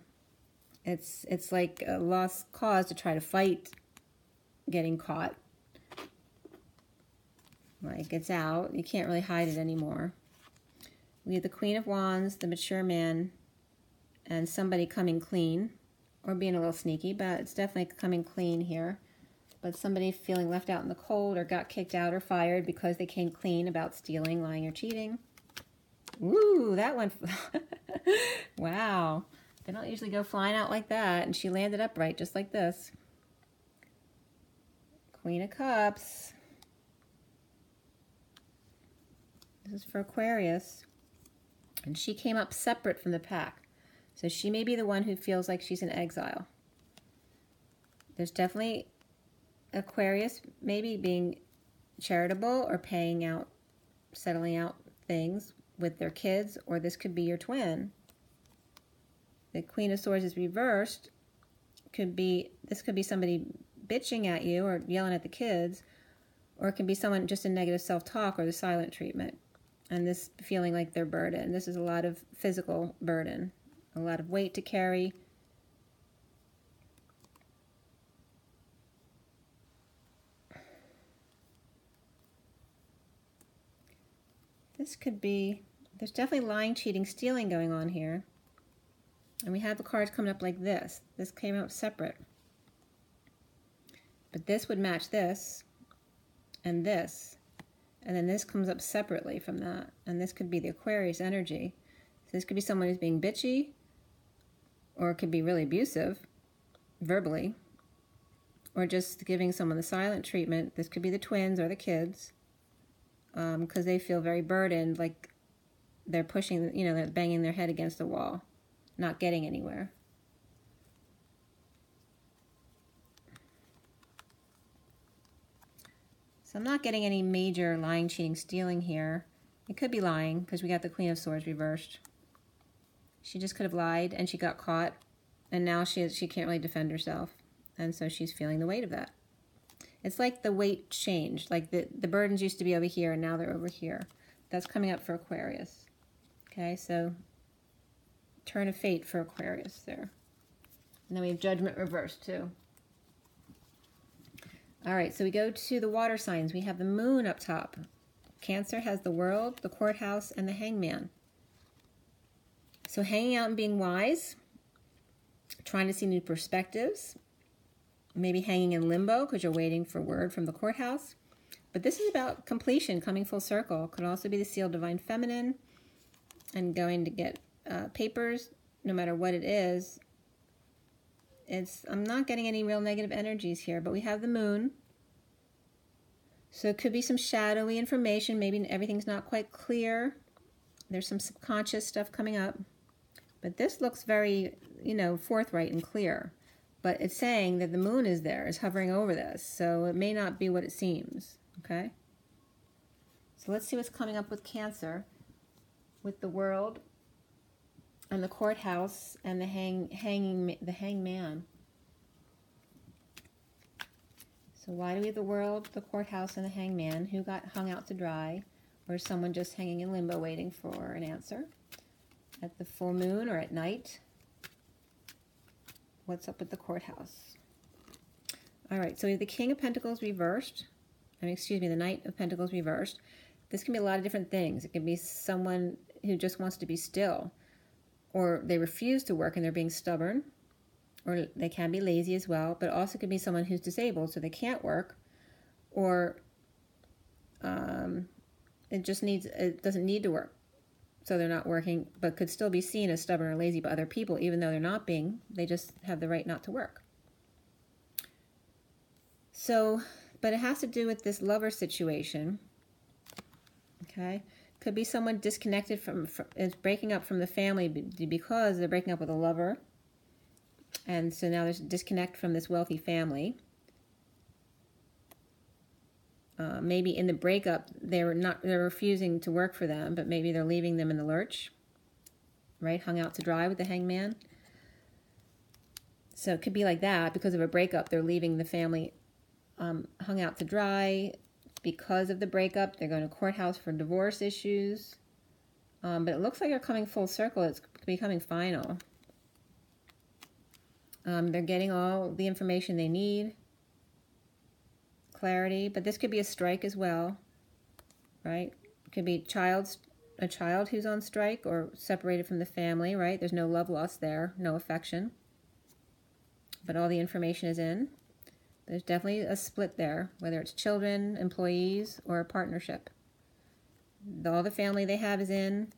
it's, it's like a lost cause to try to fight getting caught. Like, it's out. You can't really hide it anymore. We have the Queen of Wands, the mature man, and somebody coming clean. Or being a little sneaky, but it's definitely coming clean here. But somebody feeling left out in the cold or got kicked out or fired because they came clean about stealing, lying, or cheating. Ooh, that one. Wow. They don't usually go flying out like that. And she landed upright just like this. Queen of Cups. This is for Aquarius. And she came up separate from the pack. So she may be the one who feels like she's in exile. There's definitely Aquarius maybe being charitable or paying out, settling out things with their kids, or this could be your twin. The Queen of Swords is reversed. Could be, this could be somebody bitching at you or yelling at the kids, or it can be someone just in negative self-talk or the silent treatment, and this feeling like they're burdened. This is a lot of physical burden. A lot of weight to carry. This could be, there's definitely lying, cheating, stealing going on here. And we have the cards coming up like this. This came out separate. But this would match this and this. And then this comes up separately from that. And this could be the Aquarius energy. So this could be someone who's being bitchy, or it could be really abusive, verbally, or just giving someone the silent treatment. This could be the twins or the kids, because um, they feel very burdened, like they're pushing, you know, they're banging their head against the wall, not getting anywhere. So I'm not getting any major lying, cheating, stealing here. It could be lying, because we got the Queen of Swords reversed. She just could have lied, and she got caught, and now she she can't really defend herself, and so she's feeling the weight of that. It's like the weight changed, like the, the burdens used to be over here, and now they're over here. That's coming up for Aquarius. Okay, so turn of fate for Aquarius there. And then we have judgment reversed, too. All right, so we go to the water signs. We have the moon up top. Cancer has the world, the courthouse, and the hangman. So hanging out and being wise, trying to see new perspectives, maybe hanging in limbo because you're waiting for word from the courthouse. But this is about completion, coming full circle. Could also be the sealed divine feminine and going to get uh, papers, no matter what it is. It's, I'm not getting any real negative energies here, but we have the moon. So it could be some shadowy information. Maybe everything's not quite clear. There's some subconscious stuff coming up, but this looks very, you know, forthright and clear. But it's saying that the moon is there, is hovering over this, so it may not be what it seems, okay? So let's see what's coming up with Cancer, with the world and the courthouse and the hang, hanging, the hangman. So why do we have the world, the courthouse, and the hangman? Who got hung out to dry? Or someone just hanging in limbo waiting for an answer at the full moon or at night. What's up with the courthouse? All right, so we have the King of Pentacles reversed I mean, excuse me, the Knight of Pentacles reversed. This can be a lot of different things. It can be someone who just wants to be still, or they refuse to work and they're being stubborn, or they can be lazy as well, but also could be someone who's disabled, so they can't work, or um, it just needs, it doesn't need to work, so they're not working, but could still be seen as stubborn or lazy by other people, even though they're not being, they just have the right not to work. So, but it has to do with this lover situation, okay? Could be someone disconnected from, from is breaking up from the family because they're breaking up with a lover. And so now there's a disconnect from this wealthy family. Uh, maybe in the breakup, they're not they're refusing to work for them, but maybe they're leaving them in the lurch, right? Hung out to dry with the hangman. So it could be like that. Because of a breakup, they're leaving the family um, hung out to dry. Because of the breakup, they're going to courthouse for divorce issues. Um, but it looks like they're coming full circle. It's becoming final. Um, they're getting all the information they need, clarity, but this could be a strike as well, right? It could be child's, a child who's on strike or separated from the family, right? There's no love lost there, no affection, but all the information is in. There's definitely a split there, whether it's children, employees, or a partnership. All the family they have is in.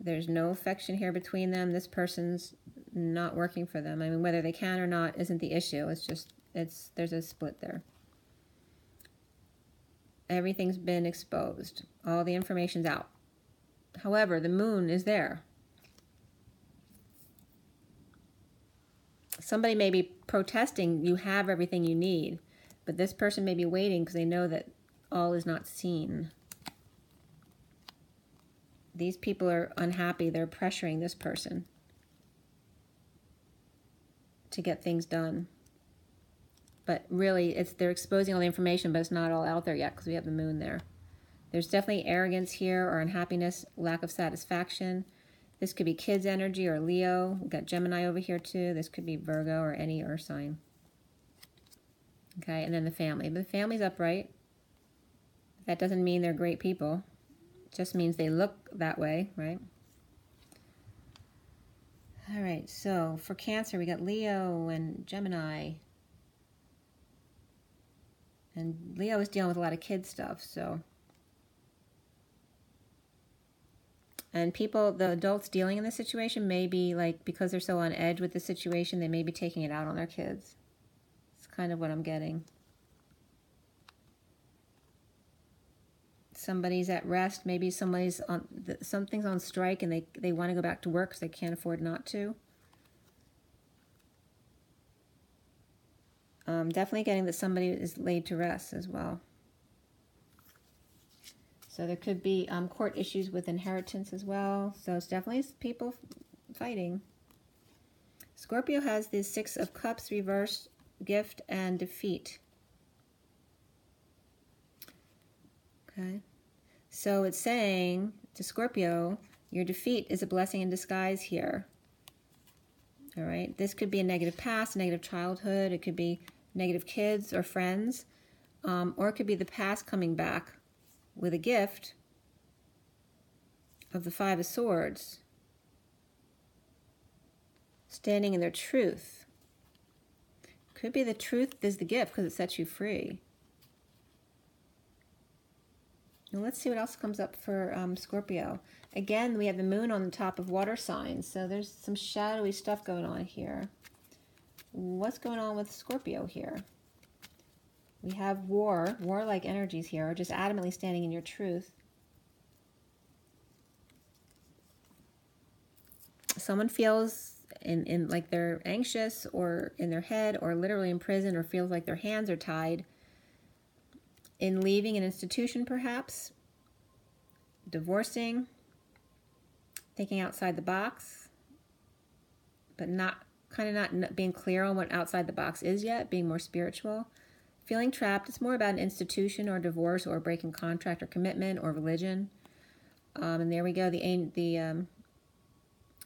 There's no affection here between them. This person's not working for them. I mean, whether they can or not isn't the issue. It's just, it's there's a split there. Everything's been exposed. All the information's out. However, the moon is there. Somebody may be protesting, you have everything you need, but this person may be waiting because they know that all is not seen. These people are unhappy. They're pressuring this person to get things done. But really, it's they're exposing all the information, but it's not all out there yet because we have the moon there. There's definitely arrogance here or unhappiness, lack of satisfaction. This could be kids' energy or Leo. We've got Gemini over here too. This could be Virgo or any earth sign. Okay, and then the family. But the family's upright. That doesn't mean they're great people. It just means they look that way, right? All right, so for Cancer, we got Leo and Gemini. And Leo is dealing with a lot of kid stuff, so. And people, the adults dealing in this situation may be like, because they're so on edge with the situation, they may be taking it out on their kids. It's kind of what I'm getting. Somebody's at rest, maybe somebody's on, something's on strike and they, they want to go back to work because they can't afford not to. Um, definitely getting that somebody is laid to rest as well. So there could be um, court issues with inheritance as well. So it's definitely people fighting. Scorpio has the Six of Cups reversed, gift and defeat. Okay. So it's saying to Scorpio, your defeat is a blessing in disguise here. All right. This could be a negative past, a negative childhood. It could be negative kids or friends. Um, or it could be the past coming back with a gift of the Five of Swords. Standing in their truth. Could be the truth is the gift because it sets you free. Now let's see what else comes up for um, Scorpio. Again, we have the moon on the top of water signs, so there's some shadowy stuff going on here. What's going on with Scorpio here? We have war, warlike energies here, just adamantly standing in your truth. Someone feels in, in like they're anxious or in their head or literally in prison or feels like their hands are tied. In leaving an institution, perhaps, divorcing, thinking outside the box, but not kind of not being clear on what outside the box is yet, being more spiritual, feeling trapped. It's more about an institution or divorce or breaking contract or commitment or religion. Um, and there we go, the the um,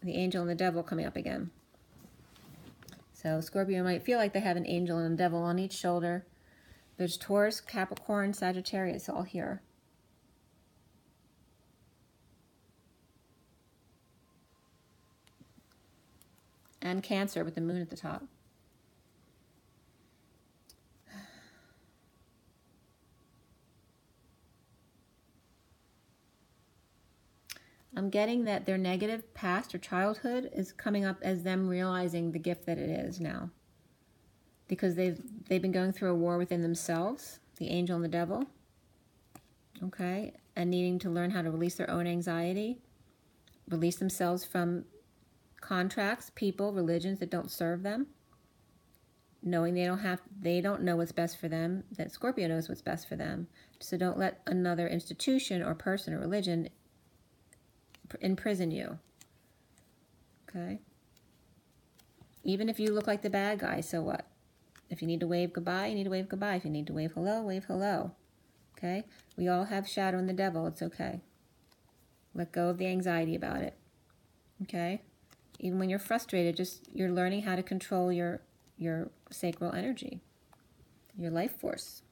the angel and the devil coming up again. So Scorpio might feel like they have an angel and a devil on each shoulder. There's Taurus, Capricorn, Sagittarius, all here. And Cancer with the moon at the top. I'm getting that their negative past or childhood is coming up as them realizing the gift that it is now. Because they've, they've been going through a war within themselves, the angel and the devil, okay? And needing to learn how to release their own anxiety, release themselves from contracts, people, religions that don't serve them, knowing they don't have, they don't know what's best for them, that Scorpio knows what's best for them. So don't let another institution or person or religion imprison you, okay? Even if you look like the bad guy, so what? If you need to wave goodbye, you need to wave goodbye. If you need to wave hello, wave hello, okay? We all have shadow and the devil, it's okay. Let go of the anxiety about it, okay? Even when you're frustrated, just you're learning how to control your, your sacral energy, your life force.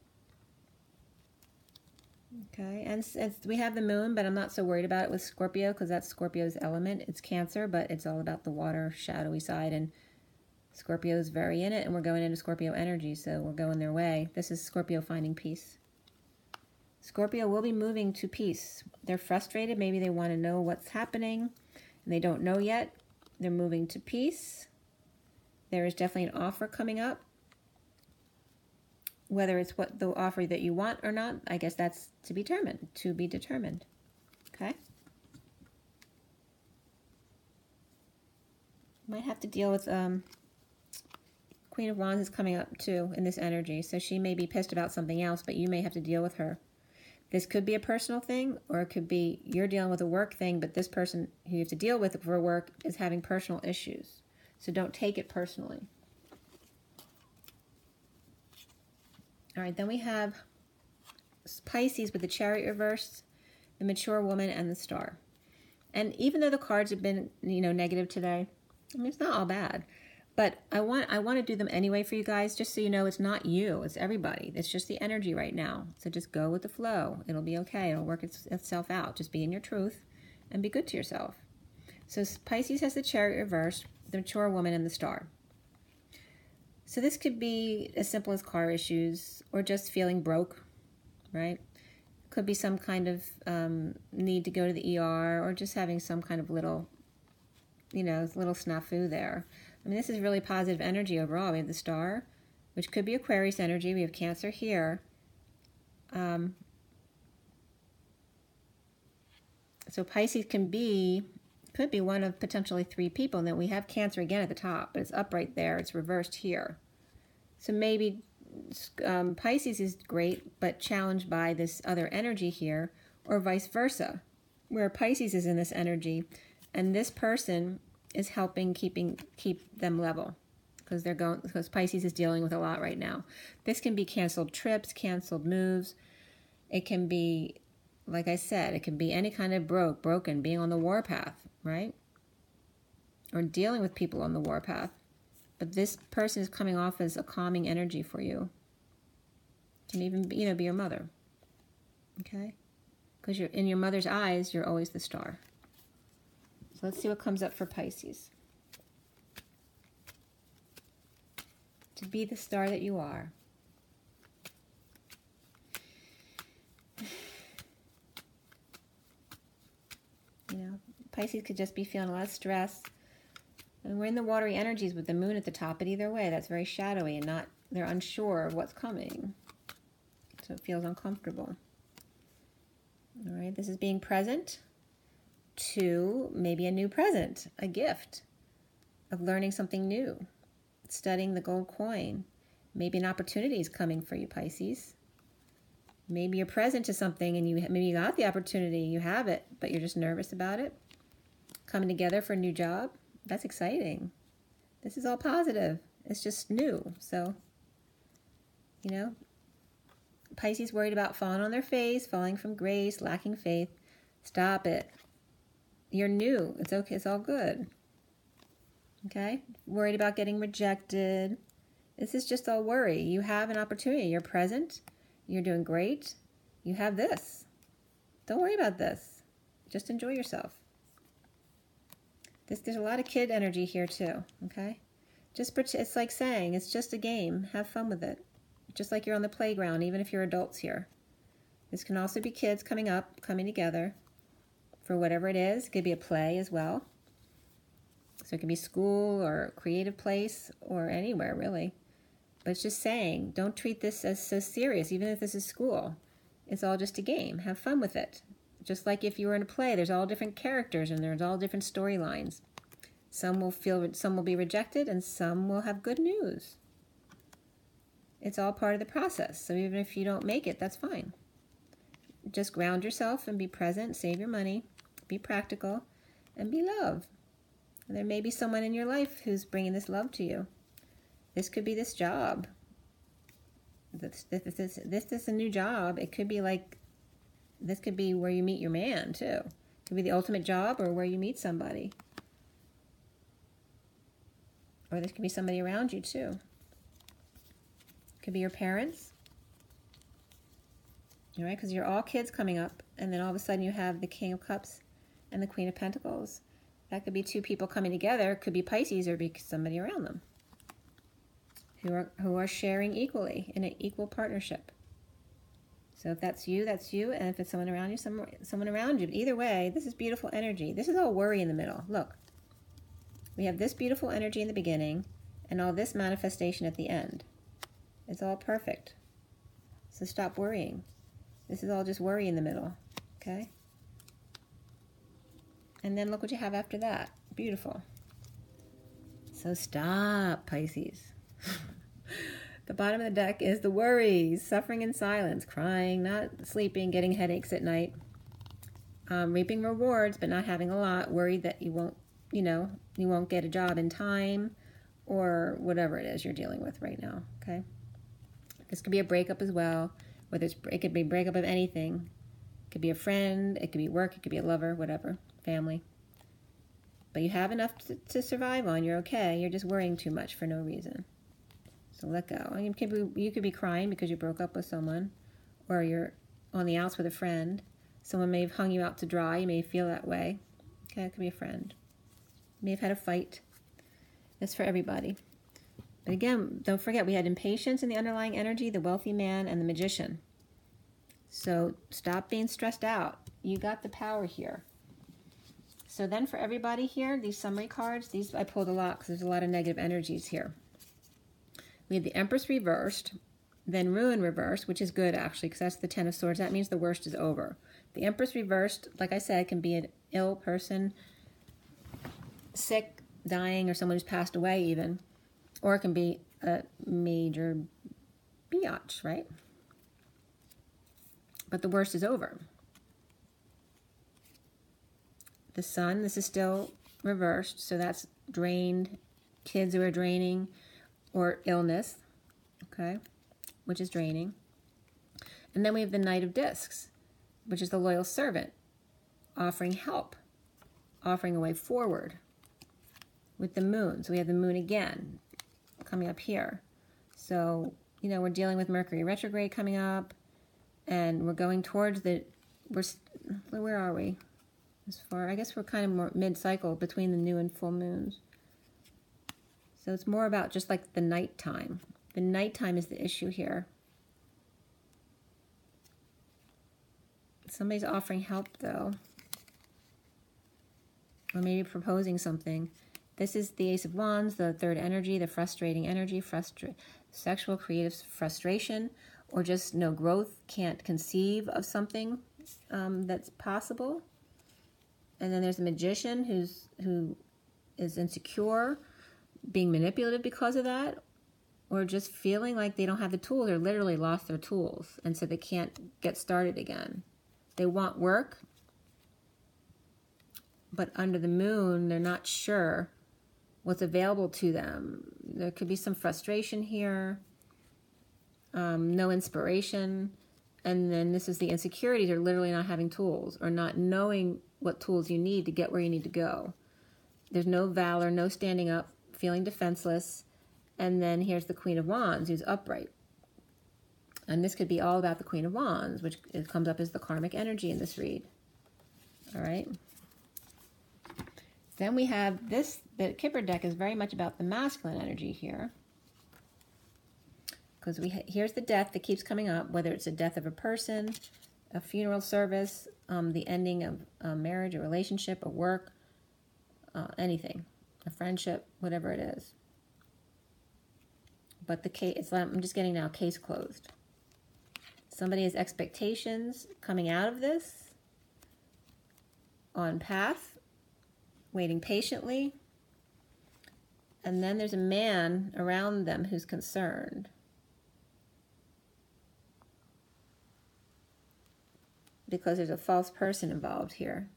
Okay, and since we have the moon, but I'm not so worried about it with Scorpio because that's Scorpio's element. It's Cancer, but it's all about the water, shadowy side, and Scorpio's very in it, and we're going into Scorpio energy, so we're going their way. This is Scorpio finding peace. Scorpio will be moving to peace. They're frustrated. Maybe they want to know what's happening, and they don't know yet. They're moving to peace. There is definitely an offer coming up. Whether it's what the offer that you want or not, I guess that's to be determined, to be determined, okay? Might have to deal with, um, Queen of Wands is coming up too in this energy, so she may be pissed about something else, but you may have to deal with her. This could be a personal thing, or it could be you're dealing with a work thing, but this person who you have to deal with for work is having personal issues, so don't take it personally. All right, then we have Pisces with the Chariot reversed, the mature woman, and the star. And even though the cards have been, you know, negative today, I mean, it's not all bad. But I want I want to do them anyway for you guys, just so you know it's not you, it's everybody. It's just the energy right now. So just go with the flow. It'll be okay. It'll work itself out. Just be in your truth and be good to yourself. So Pisces has the Chariot reversed, the mature woman, and the star. So this could be as simple as car issues or just feeling broke, right? Could be some kind of um, need to go to the E R or just having some kind of little, you know, little snafu there. I mean, this is really positive energy overall. We have the star, which could be Aquarius energy. We have Cancer here. Um, so Pisces can be... could be one of potentially three people, and then we have Cancer again at the top, but it's up right there, it's reversed here. So maybe um, Pisces is great, but challenged by this other energy here, or vice versa, where Pisces is in this energy, and this person is helping keeping keep them level, because they're going because Pisces is dealing with a lot right now. This can be canceled trips, canceled moves. It can be, like I said, it can be any kind of broke, broken, being on the warpath, right? Or dealing with people on the warpath. But this person is coming off as a calming energy for you. Can even be, you know, be your mother. Okay? Because you're in your mother's eyes, you're always the star. So let's see what comes up for Pisces. To be the star that you are. You know, Pisces could just be feeling a lot of stress. And we're in the watery energies with the moon at the top, but either way, that's very shadowy and not, they're unsure of what's coming. So it feels uncomfortable. All right, this is being present to maybe a new present, a gift of learning something new, studying the gold coin. Maybe an opportunity is coming for you, Pisces. Maybe you're present to something and you maybe you got the opportunity, you have it, but you're just nervous about it. Coming together for a new job, that's exciting. This is all positive. It's just new. So, you know, Pisces worried about falling on their face, falling from grace, lacking faith. Stop it. You're new. It's okay. It's all good. Okay? Worried about getting rejected. This is just all worry. You have an opportunity. You're present. You're doing great. You have this. Don't worry about this. Just enjoy yourself. This, there's a lot of kid energy here too, okay? Just It's like saying, it's just a game. Have fun with it. Just like you're on the playground, even if you're adults here. This can also be kids coming up, coming together for whatever it is. It could be a play as well. So it can be school or creative place or anywhere, really. But it's just saying, don't treat this as so serious, even if this is school. It's all just a game. Have fun with it. Just like if you were in a play, there's all different characters and there's all different storylines. Some will feel, some will be rejected, and some will have good news. It's all part of the process. So even if you don't make it, that's fine. Just ground yourself and be present. Save your money. Be practical, and be love. And there may be someone in your life who's bringing this love to you. This could be this job. This, this, this, this is a new job. It could be like, this could be where you meet your man too. It could be the ultimate job or where you meet somebody. Or this could be somebody around you too. It could be your parents. All right, because you're all kids coming up, and then all of a sudden you have the King of Cups and the Queen of Pentacles. That could be two people coming together. It could be Pisces or be somebody around them who are, who are sharing equally in an equal partnership. So if that's you, that's you. And if it's someone around you, some, someone around you. But either way, this is beautiful energy. This is all worry in the middle. Look, we have this beautiful energy in the beginning and all this manifestation at the end. It's all perfect. So stop worrying. This is all just worry in the middle, okay? And then look what you have after that. Beautiful. So stop, Pisces. The bottom of the deck is the worries, suffering in silence, crying, not sleeping, getting headaches at night, um, reaping rewards but not having a lot, worried that you won't, you know, you won't get a job in time or whatever it is you're dealing with right now, okay? This could be a breakup as well. Whether it's, it could be a breakup of anything. It could be a friend, it could be work, it could be a lover, whatever. Family. But you have enough to, to survive on. You're okay. You're just worrying too much for no reason. So let go. I mean, you could be, you could be crying because you broke up with someone, or you're on the outs with a friend. Someone may have hung you out to dry. You may feel that way. Okay, it could be a friend. You may have had a fight. That's for everybody. But again, don't forget, we had impatience in the underlying energy, the wealthy man, and the magician. So stop being stressed out. You got the power here. So then for everybody here, these summary cards, these I pulled a lot because there's a lot of negative energies here. We have the Empress reversed, then Ruin reversed, which is good actually because that's the Ten of Swords. That means the worst is over. The Empress reversed, like I said, can be an ill person, sick, dying, or someone who's passed away even. Or it can be a major biatch, right? But the worst is over. The Sun, this is still reversed, so that's drained, kids who are draining, or illness, okay, which is draining. And then we have the Knight of Discs, which is the loyal servant, offering help, offering a way forward with the Moon. So we have the Moon again coming up here. So, you know, we're dealing with Mercury retrograde coming up, and we're going towards the, we're, where are we? As far, I guess we're kind of more mid-cycle between the new and full moons. So it's more about just like the nighttime. The nighttime is the issue here. Somebody's offering help though. Or maybe proposing something. This is the Ace of Wands, the third energy, the frustrating energy, frustra- sexual creative frustration, or just no growth, can't conceive of something um, that's possible. And then there's a magician who's who is insecure, being manipulative because of that, or just feeling like they don't have the tools. They're literally lost their tools, and so they can't get started again. They want work, but under the moon, they're not sure what's available to them. There could be some frustration here, um, no inspiration, and then this is the insecurities, or literally not having tools or not knowing what tools you need to get where you need to go. There's no valor, no standing up, feeling defenseless, And then here's the Queen of Wands, who's upright. And this could be all about the Queen of Wands, which comes up as the karmic energy in this read. All right. Then we have this, the Kipper deck is very much about the masculine energy here. Because we ha here's the death that keeps coming up, whether it's the death of a person, a funeral service, um, the ending of a marriage, a relationship, a work, uh, anything, a friendship, whatever it is. But the case, it's, I'm just getting now case closed. Somebody has expectations coming out of this, on path, waiting patiently. And then there's a man around them who's concerned. Because there's a false person involved here.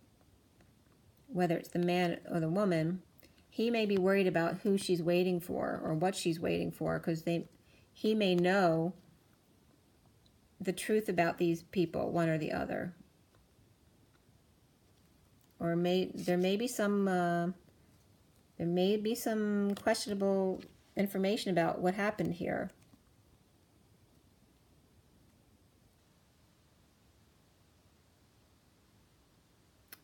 Whether it's the man or the woman, he may be worried about who she's waiting for or what she's waiting for, because they, he may know the truth about these people, one or the other. Or may there may be some uh, there may be some questionable information about what happened here.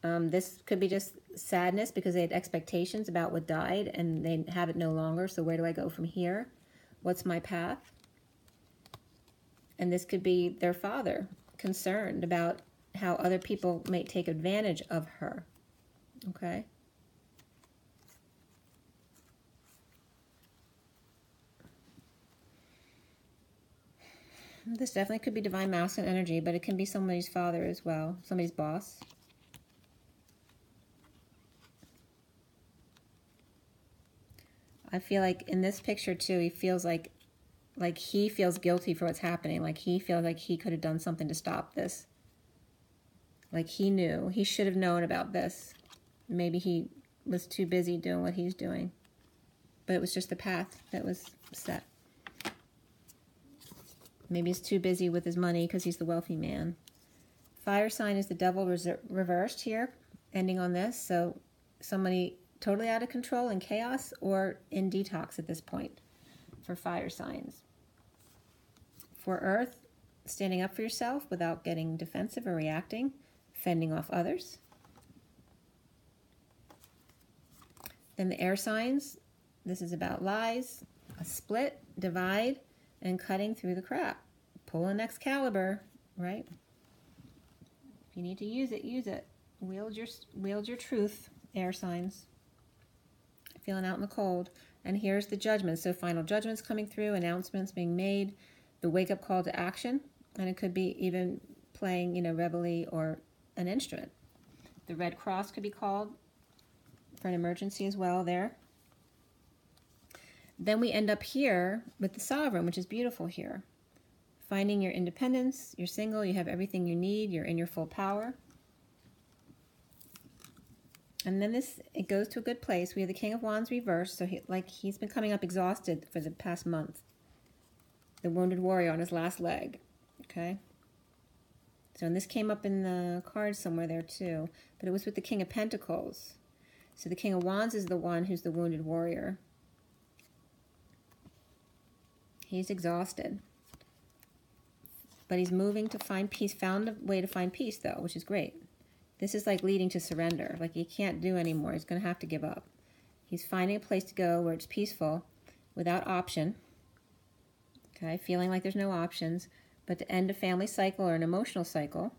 Um, this could be just sadness because they had expectations about what died and they have it no longer. So where do I go from here? What's my path? And this could be their father, concerned about how other people may take advantage of her. Okay? This definitely could be divine masculine energy, but it can be somebody's father as well, somebody's boss. I feel like in this picture too, he feels like, like he feels guilty for what's happening. Like he feels like he could have done something to stop this. Like he knew, he should have known about this. Maybe he was too busy doing what he's doing, but it was just the path that was set. Maybe he's too busy with his money because he's the wealthy man. Fire sign is the devil reversed here, ending on this. So somebody totally out of control in chaos or in detox at this point for fire signs. For earth, standing up for yourself without getting defensive or reacting, fending off others. Then the air signs, this is about lies, a split, divide, and cutting through the crap. Pull an Excalibur, right? If you need to use it, use it. Wield your, wield your truth, air signs. Feeling out in the cold. And here's the judgment. So final judgments coming through, announcements being made, the wake-up call to action. And it could be even playing, you know, reveille or an instrument. The Red Cross could be called for an emergency as well there. Then we end up here with the Sovereign, which is beautiful here. Finding your independence, you're single, you have everything you need, you're in your full power. And then this, it goes to a good place. We have the King of Wands reversed, so he, like he's been coming up exhausted for the past month. The Wounded Warrior on his last leg, okay? So, and this came up in the cards somewhere there too, but it was with the King of Pentacles. So the King of Wands is the one who's the Wounded Warrior. He's exhausted. But he's moving to find peace, found a way to find peace though, which is great. This is like leading to surrender. Like he can't do anymore. He's going to have to give up. He's finding a place to go where it's peaceful, without option. Okay, feeling like there's no options, but to end a family cycle or an emotional cycle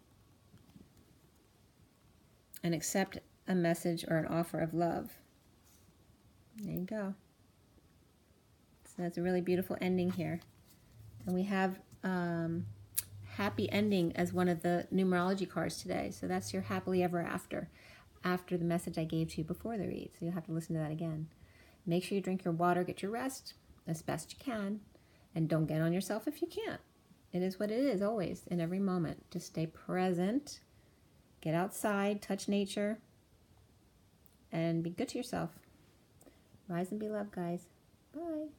and accept a message or an offer of love. There you go. So that's a really beautiful ending here. And we have... Um, happy ending as one of the numerology cards today. So that's your happily ever after, after the message I gave to you before the read. So you'll have to listen to that again. Make sure you drink your water, get your rest as best you can, and don't get on yourself if you can't. It is what it is always, in every moment. Just stay present, get outside, touch nature, and be good to yourself. Rise and be loved, guys. Bye.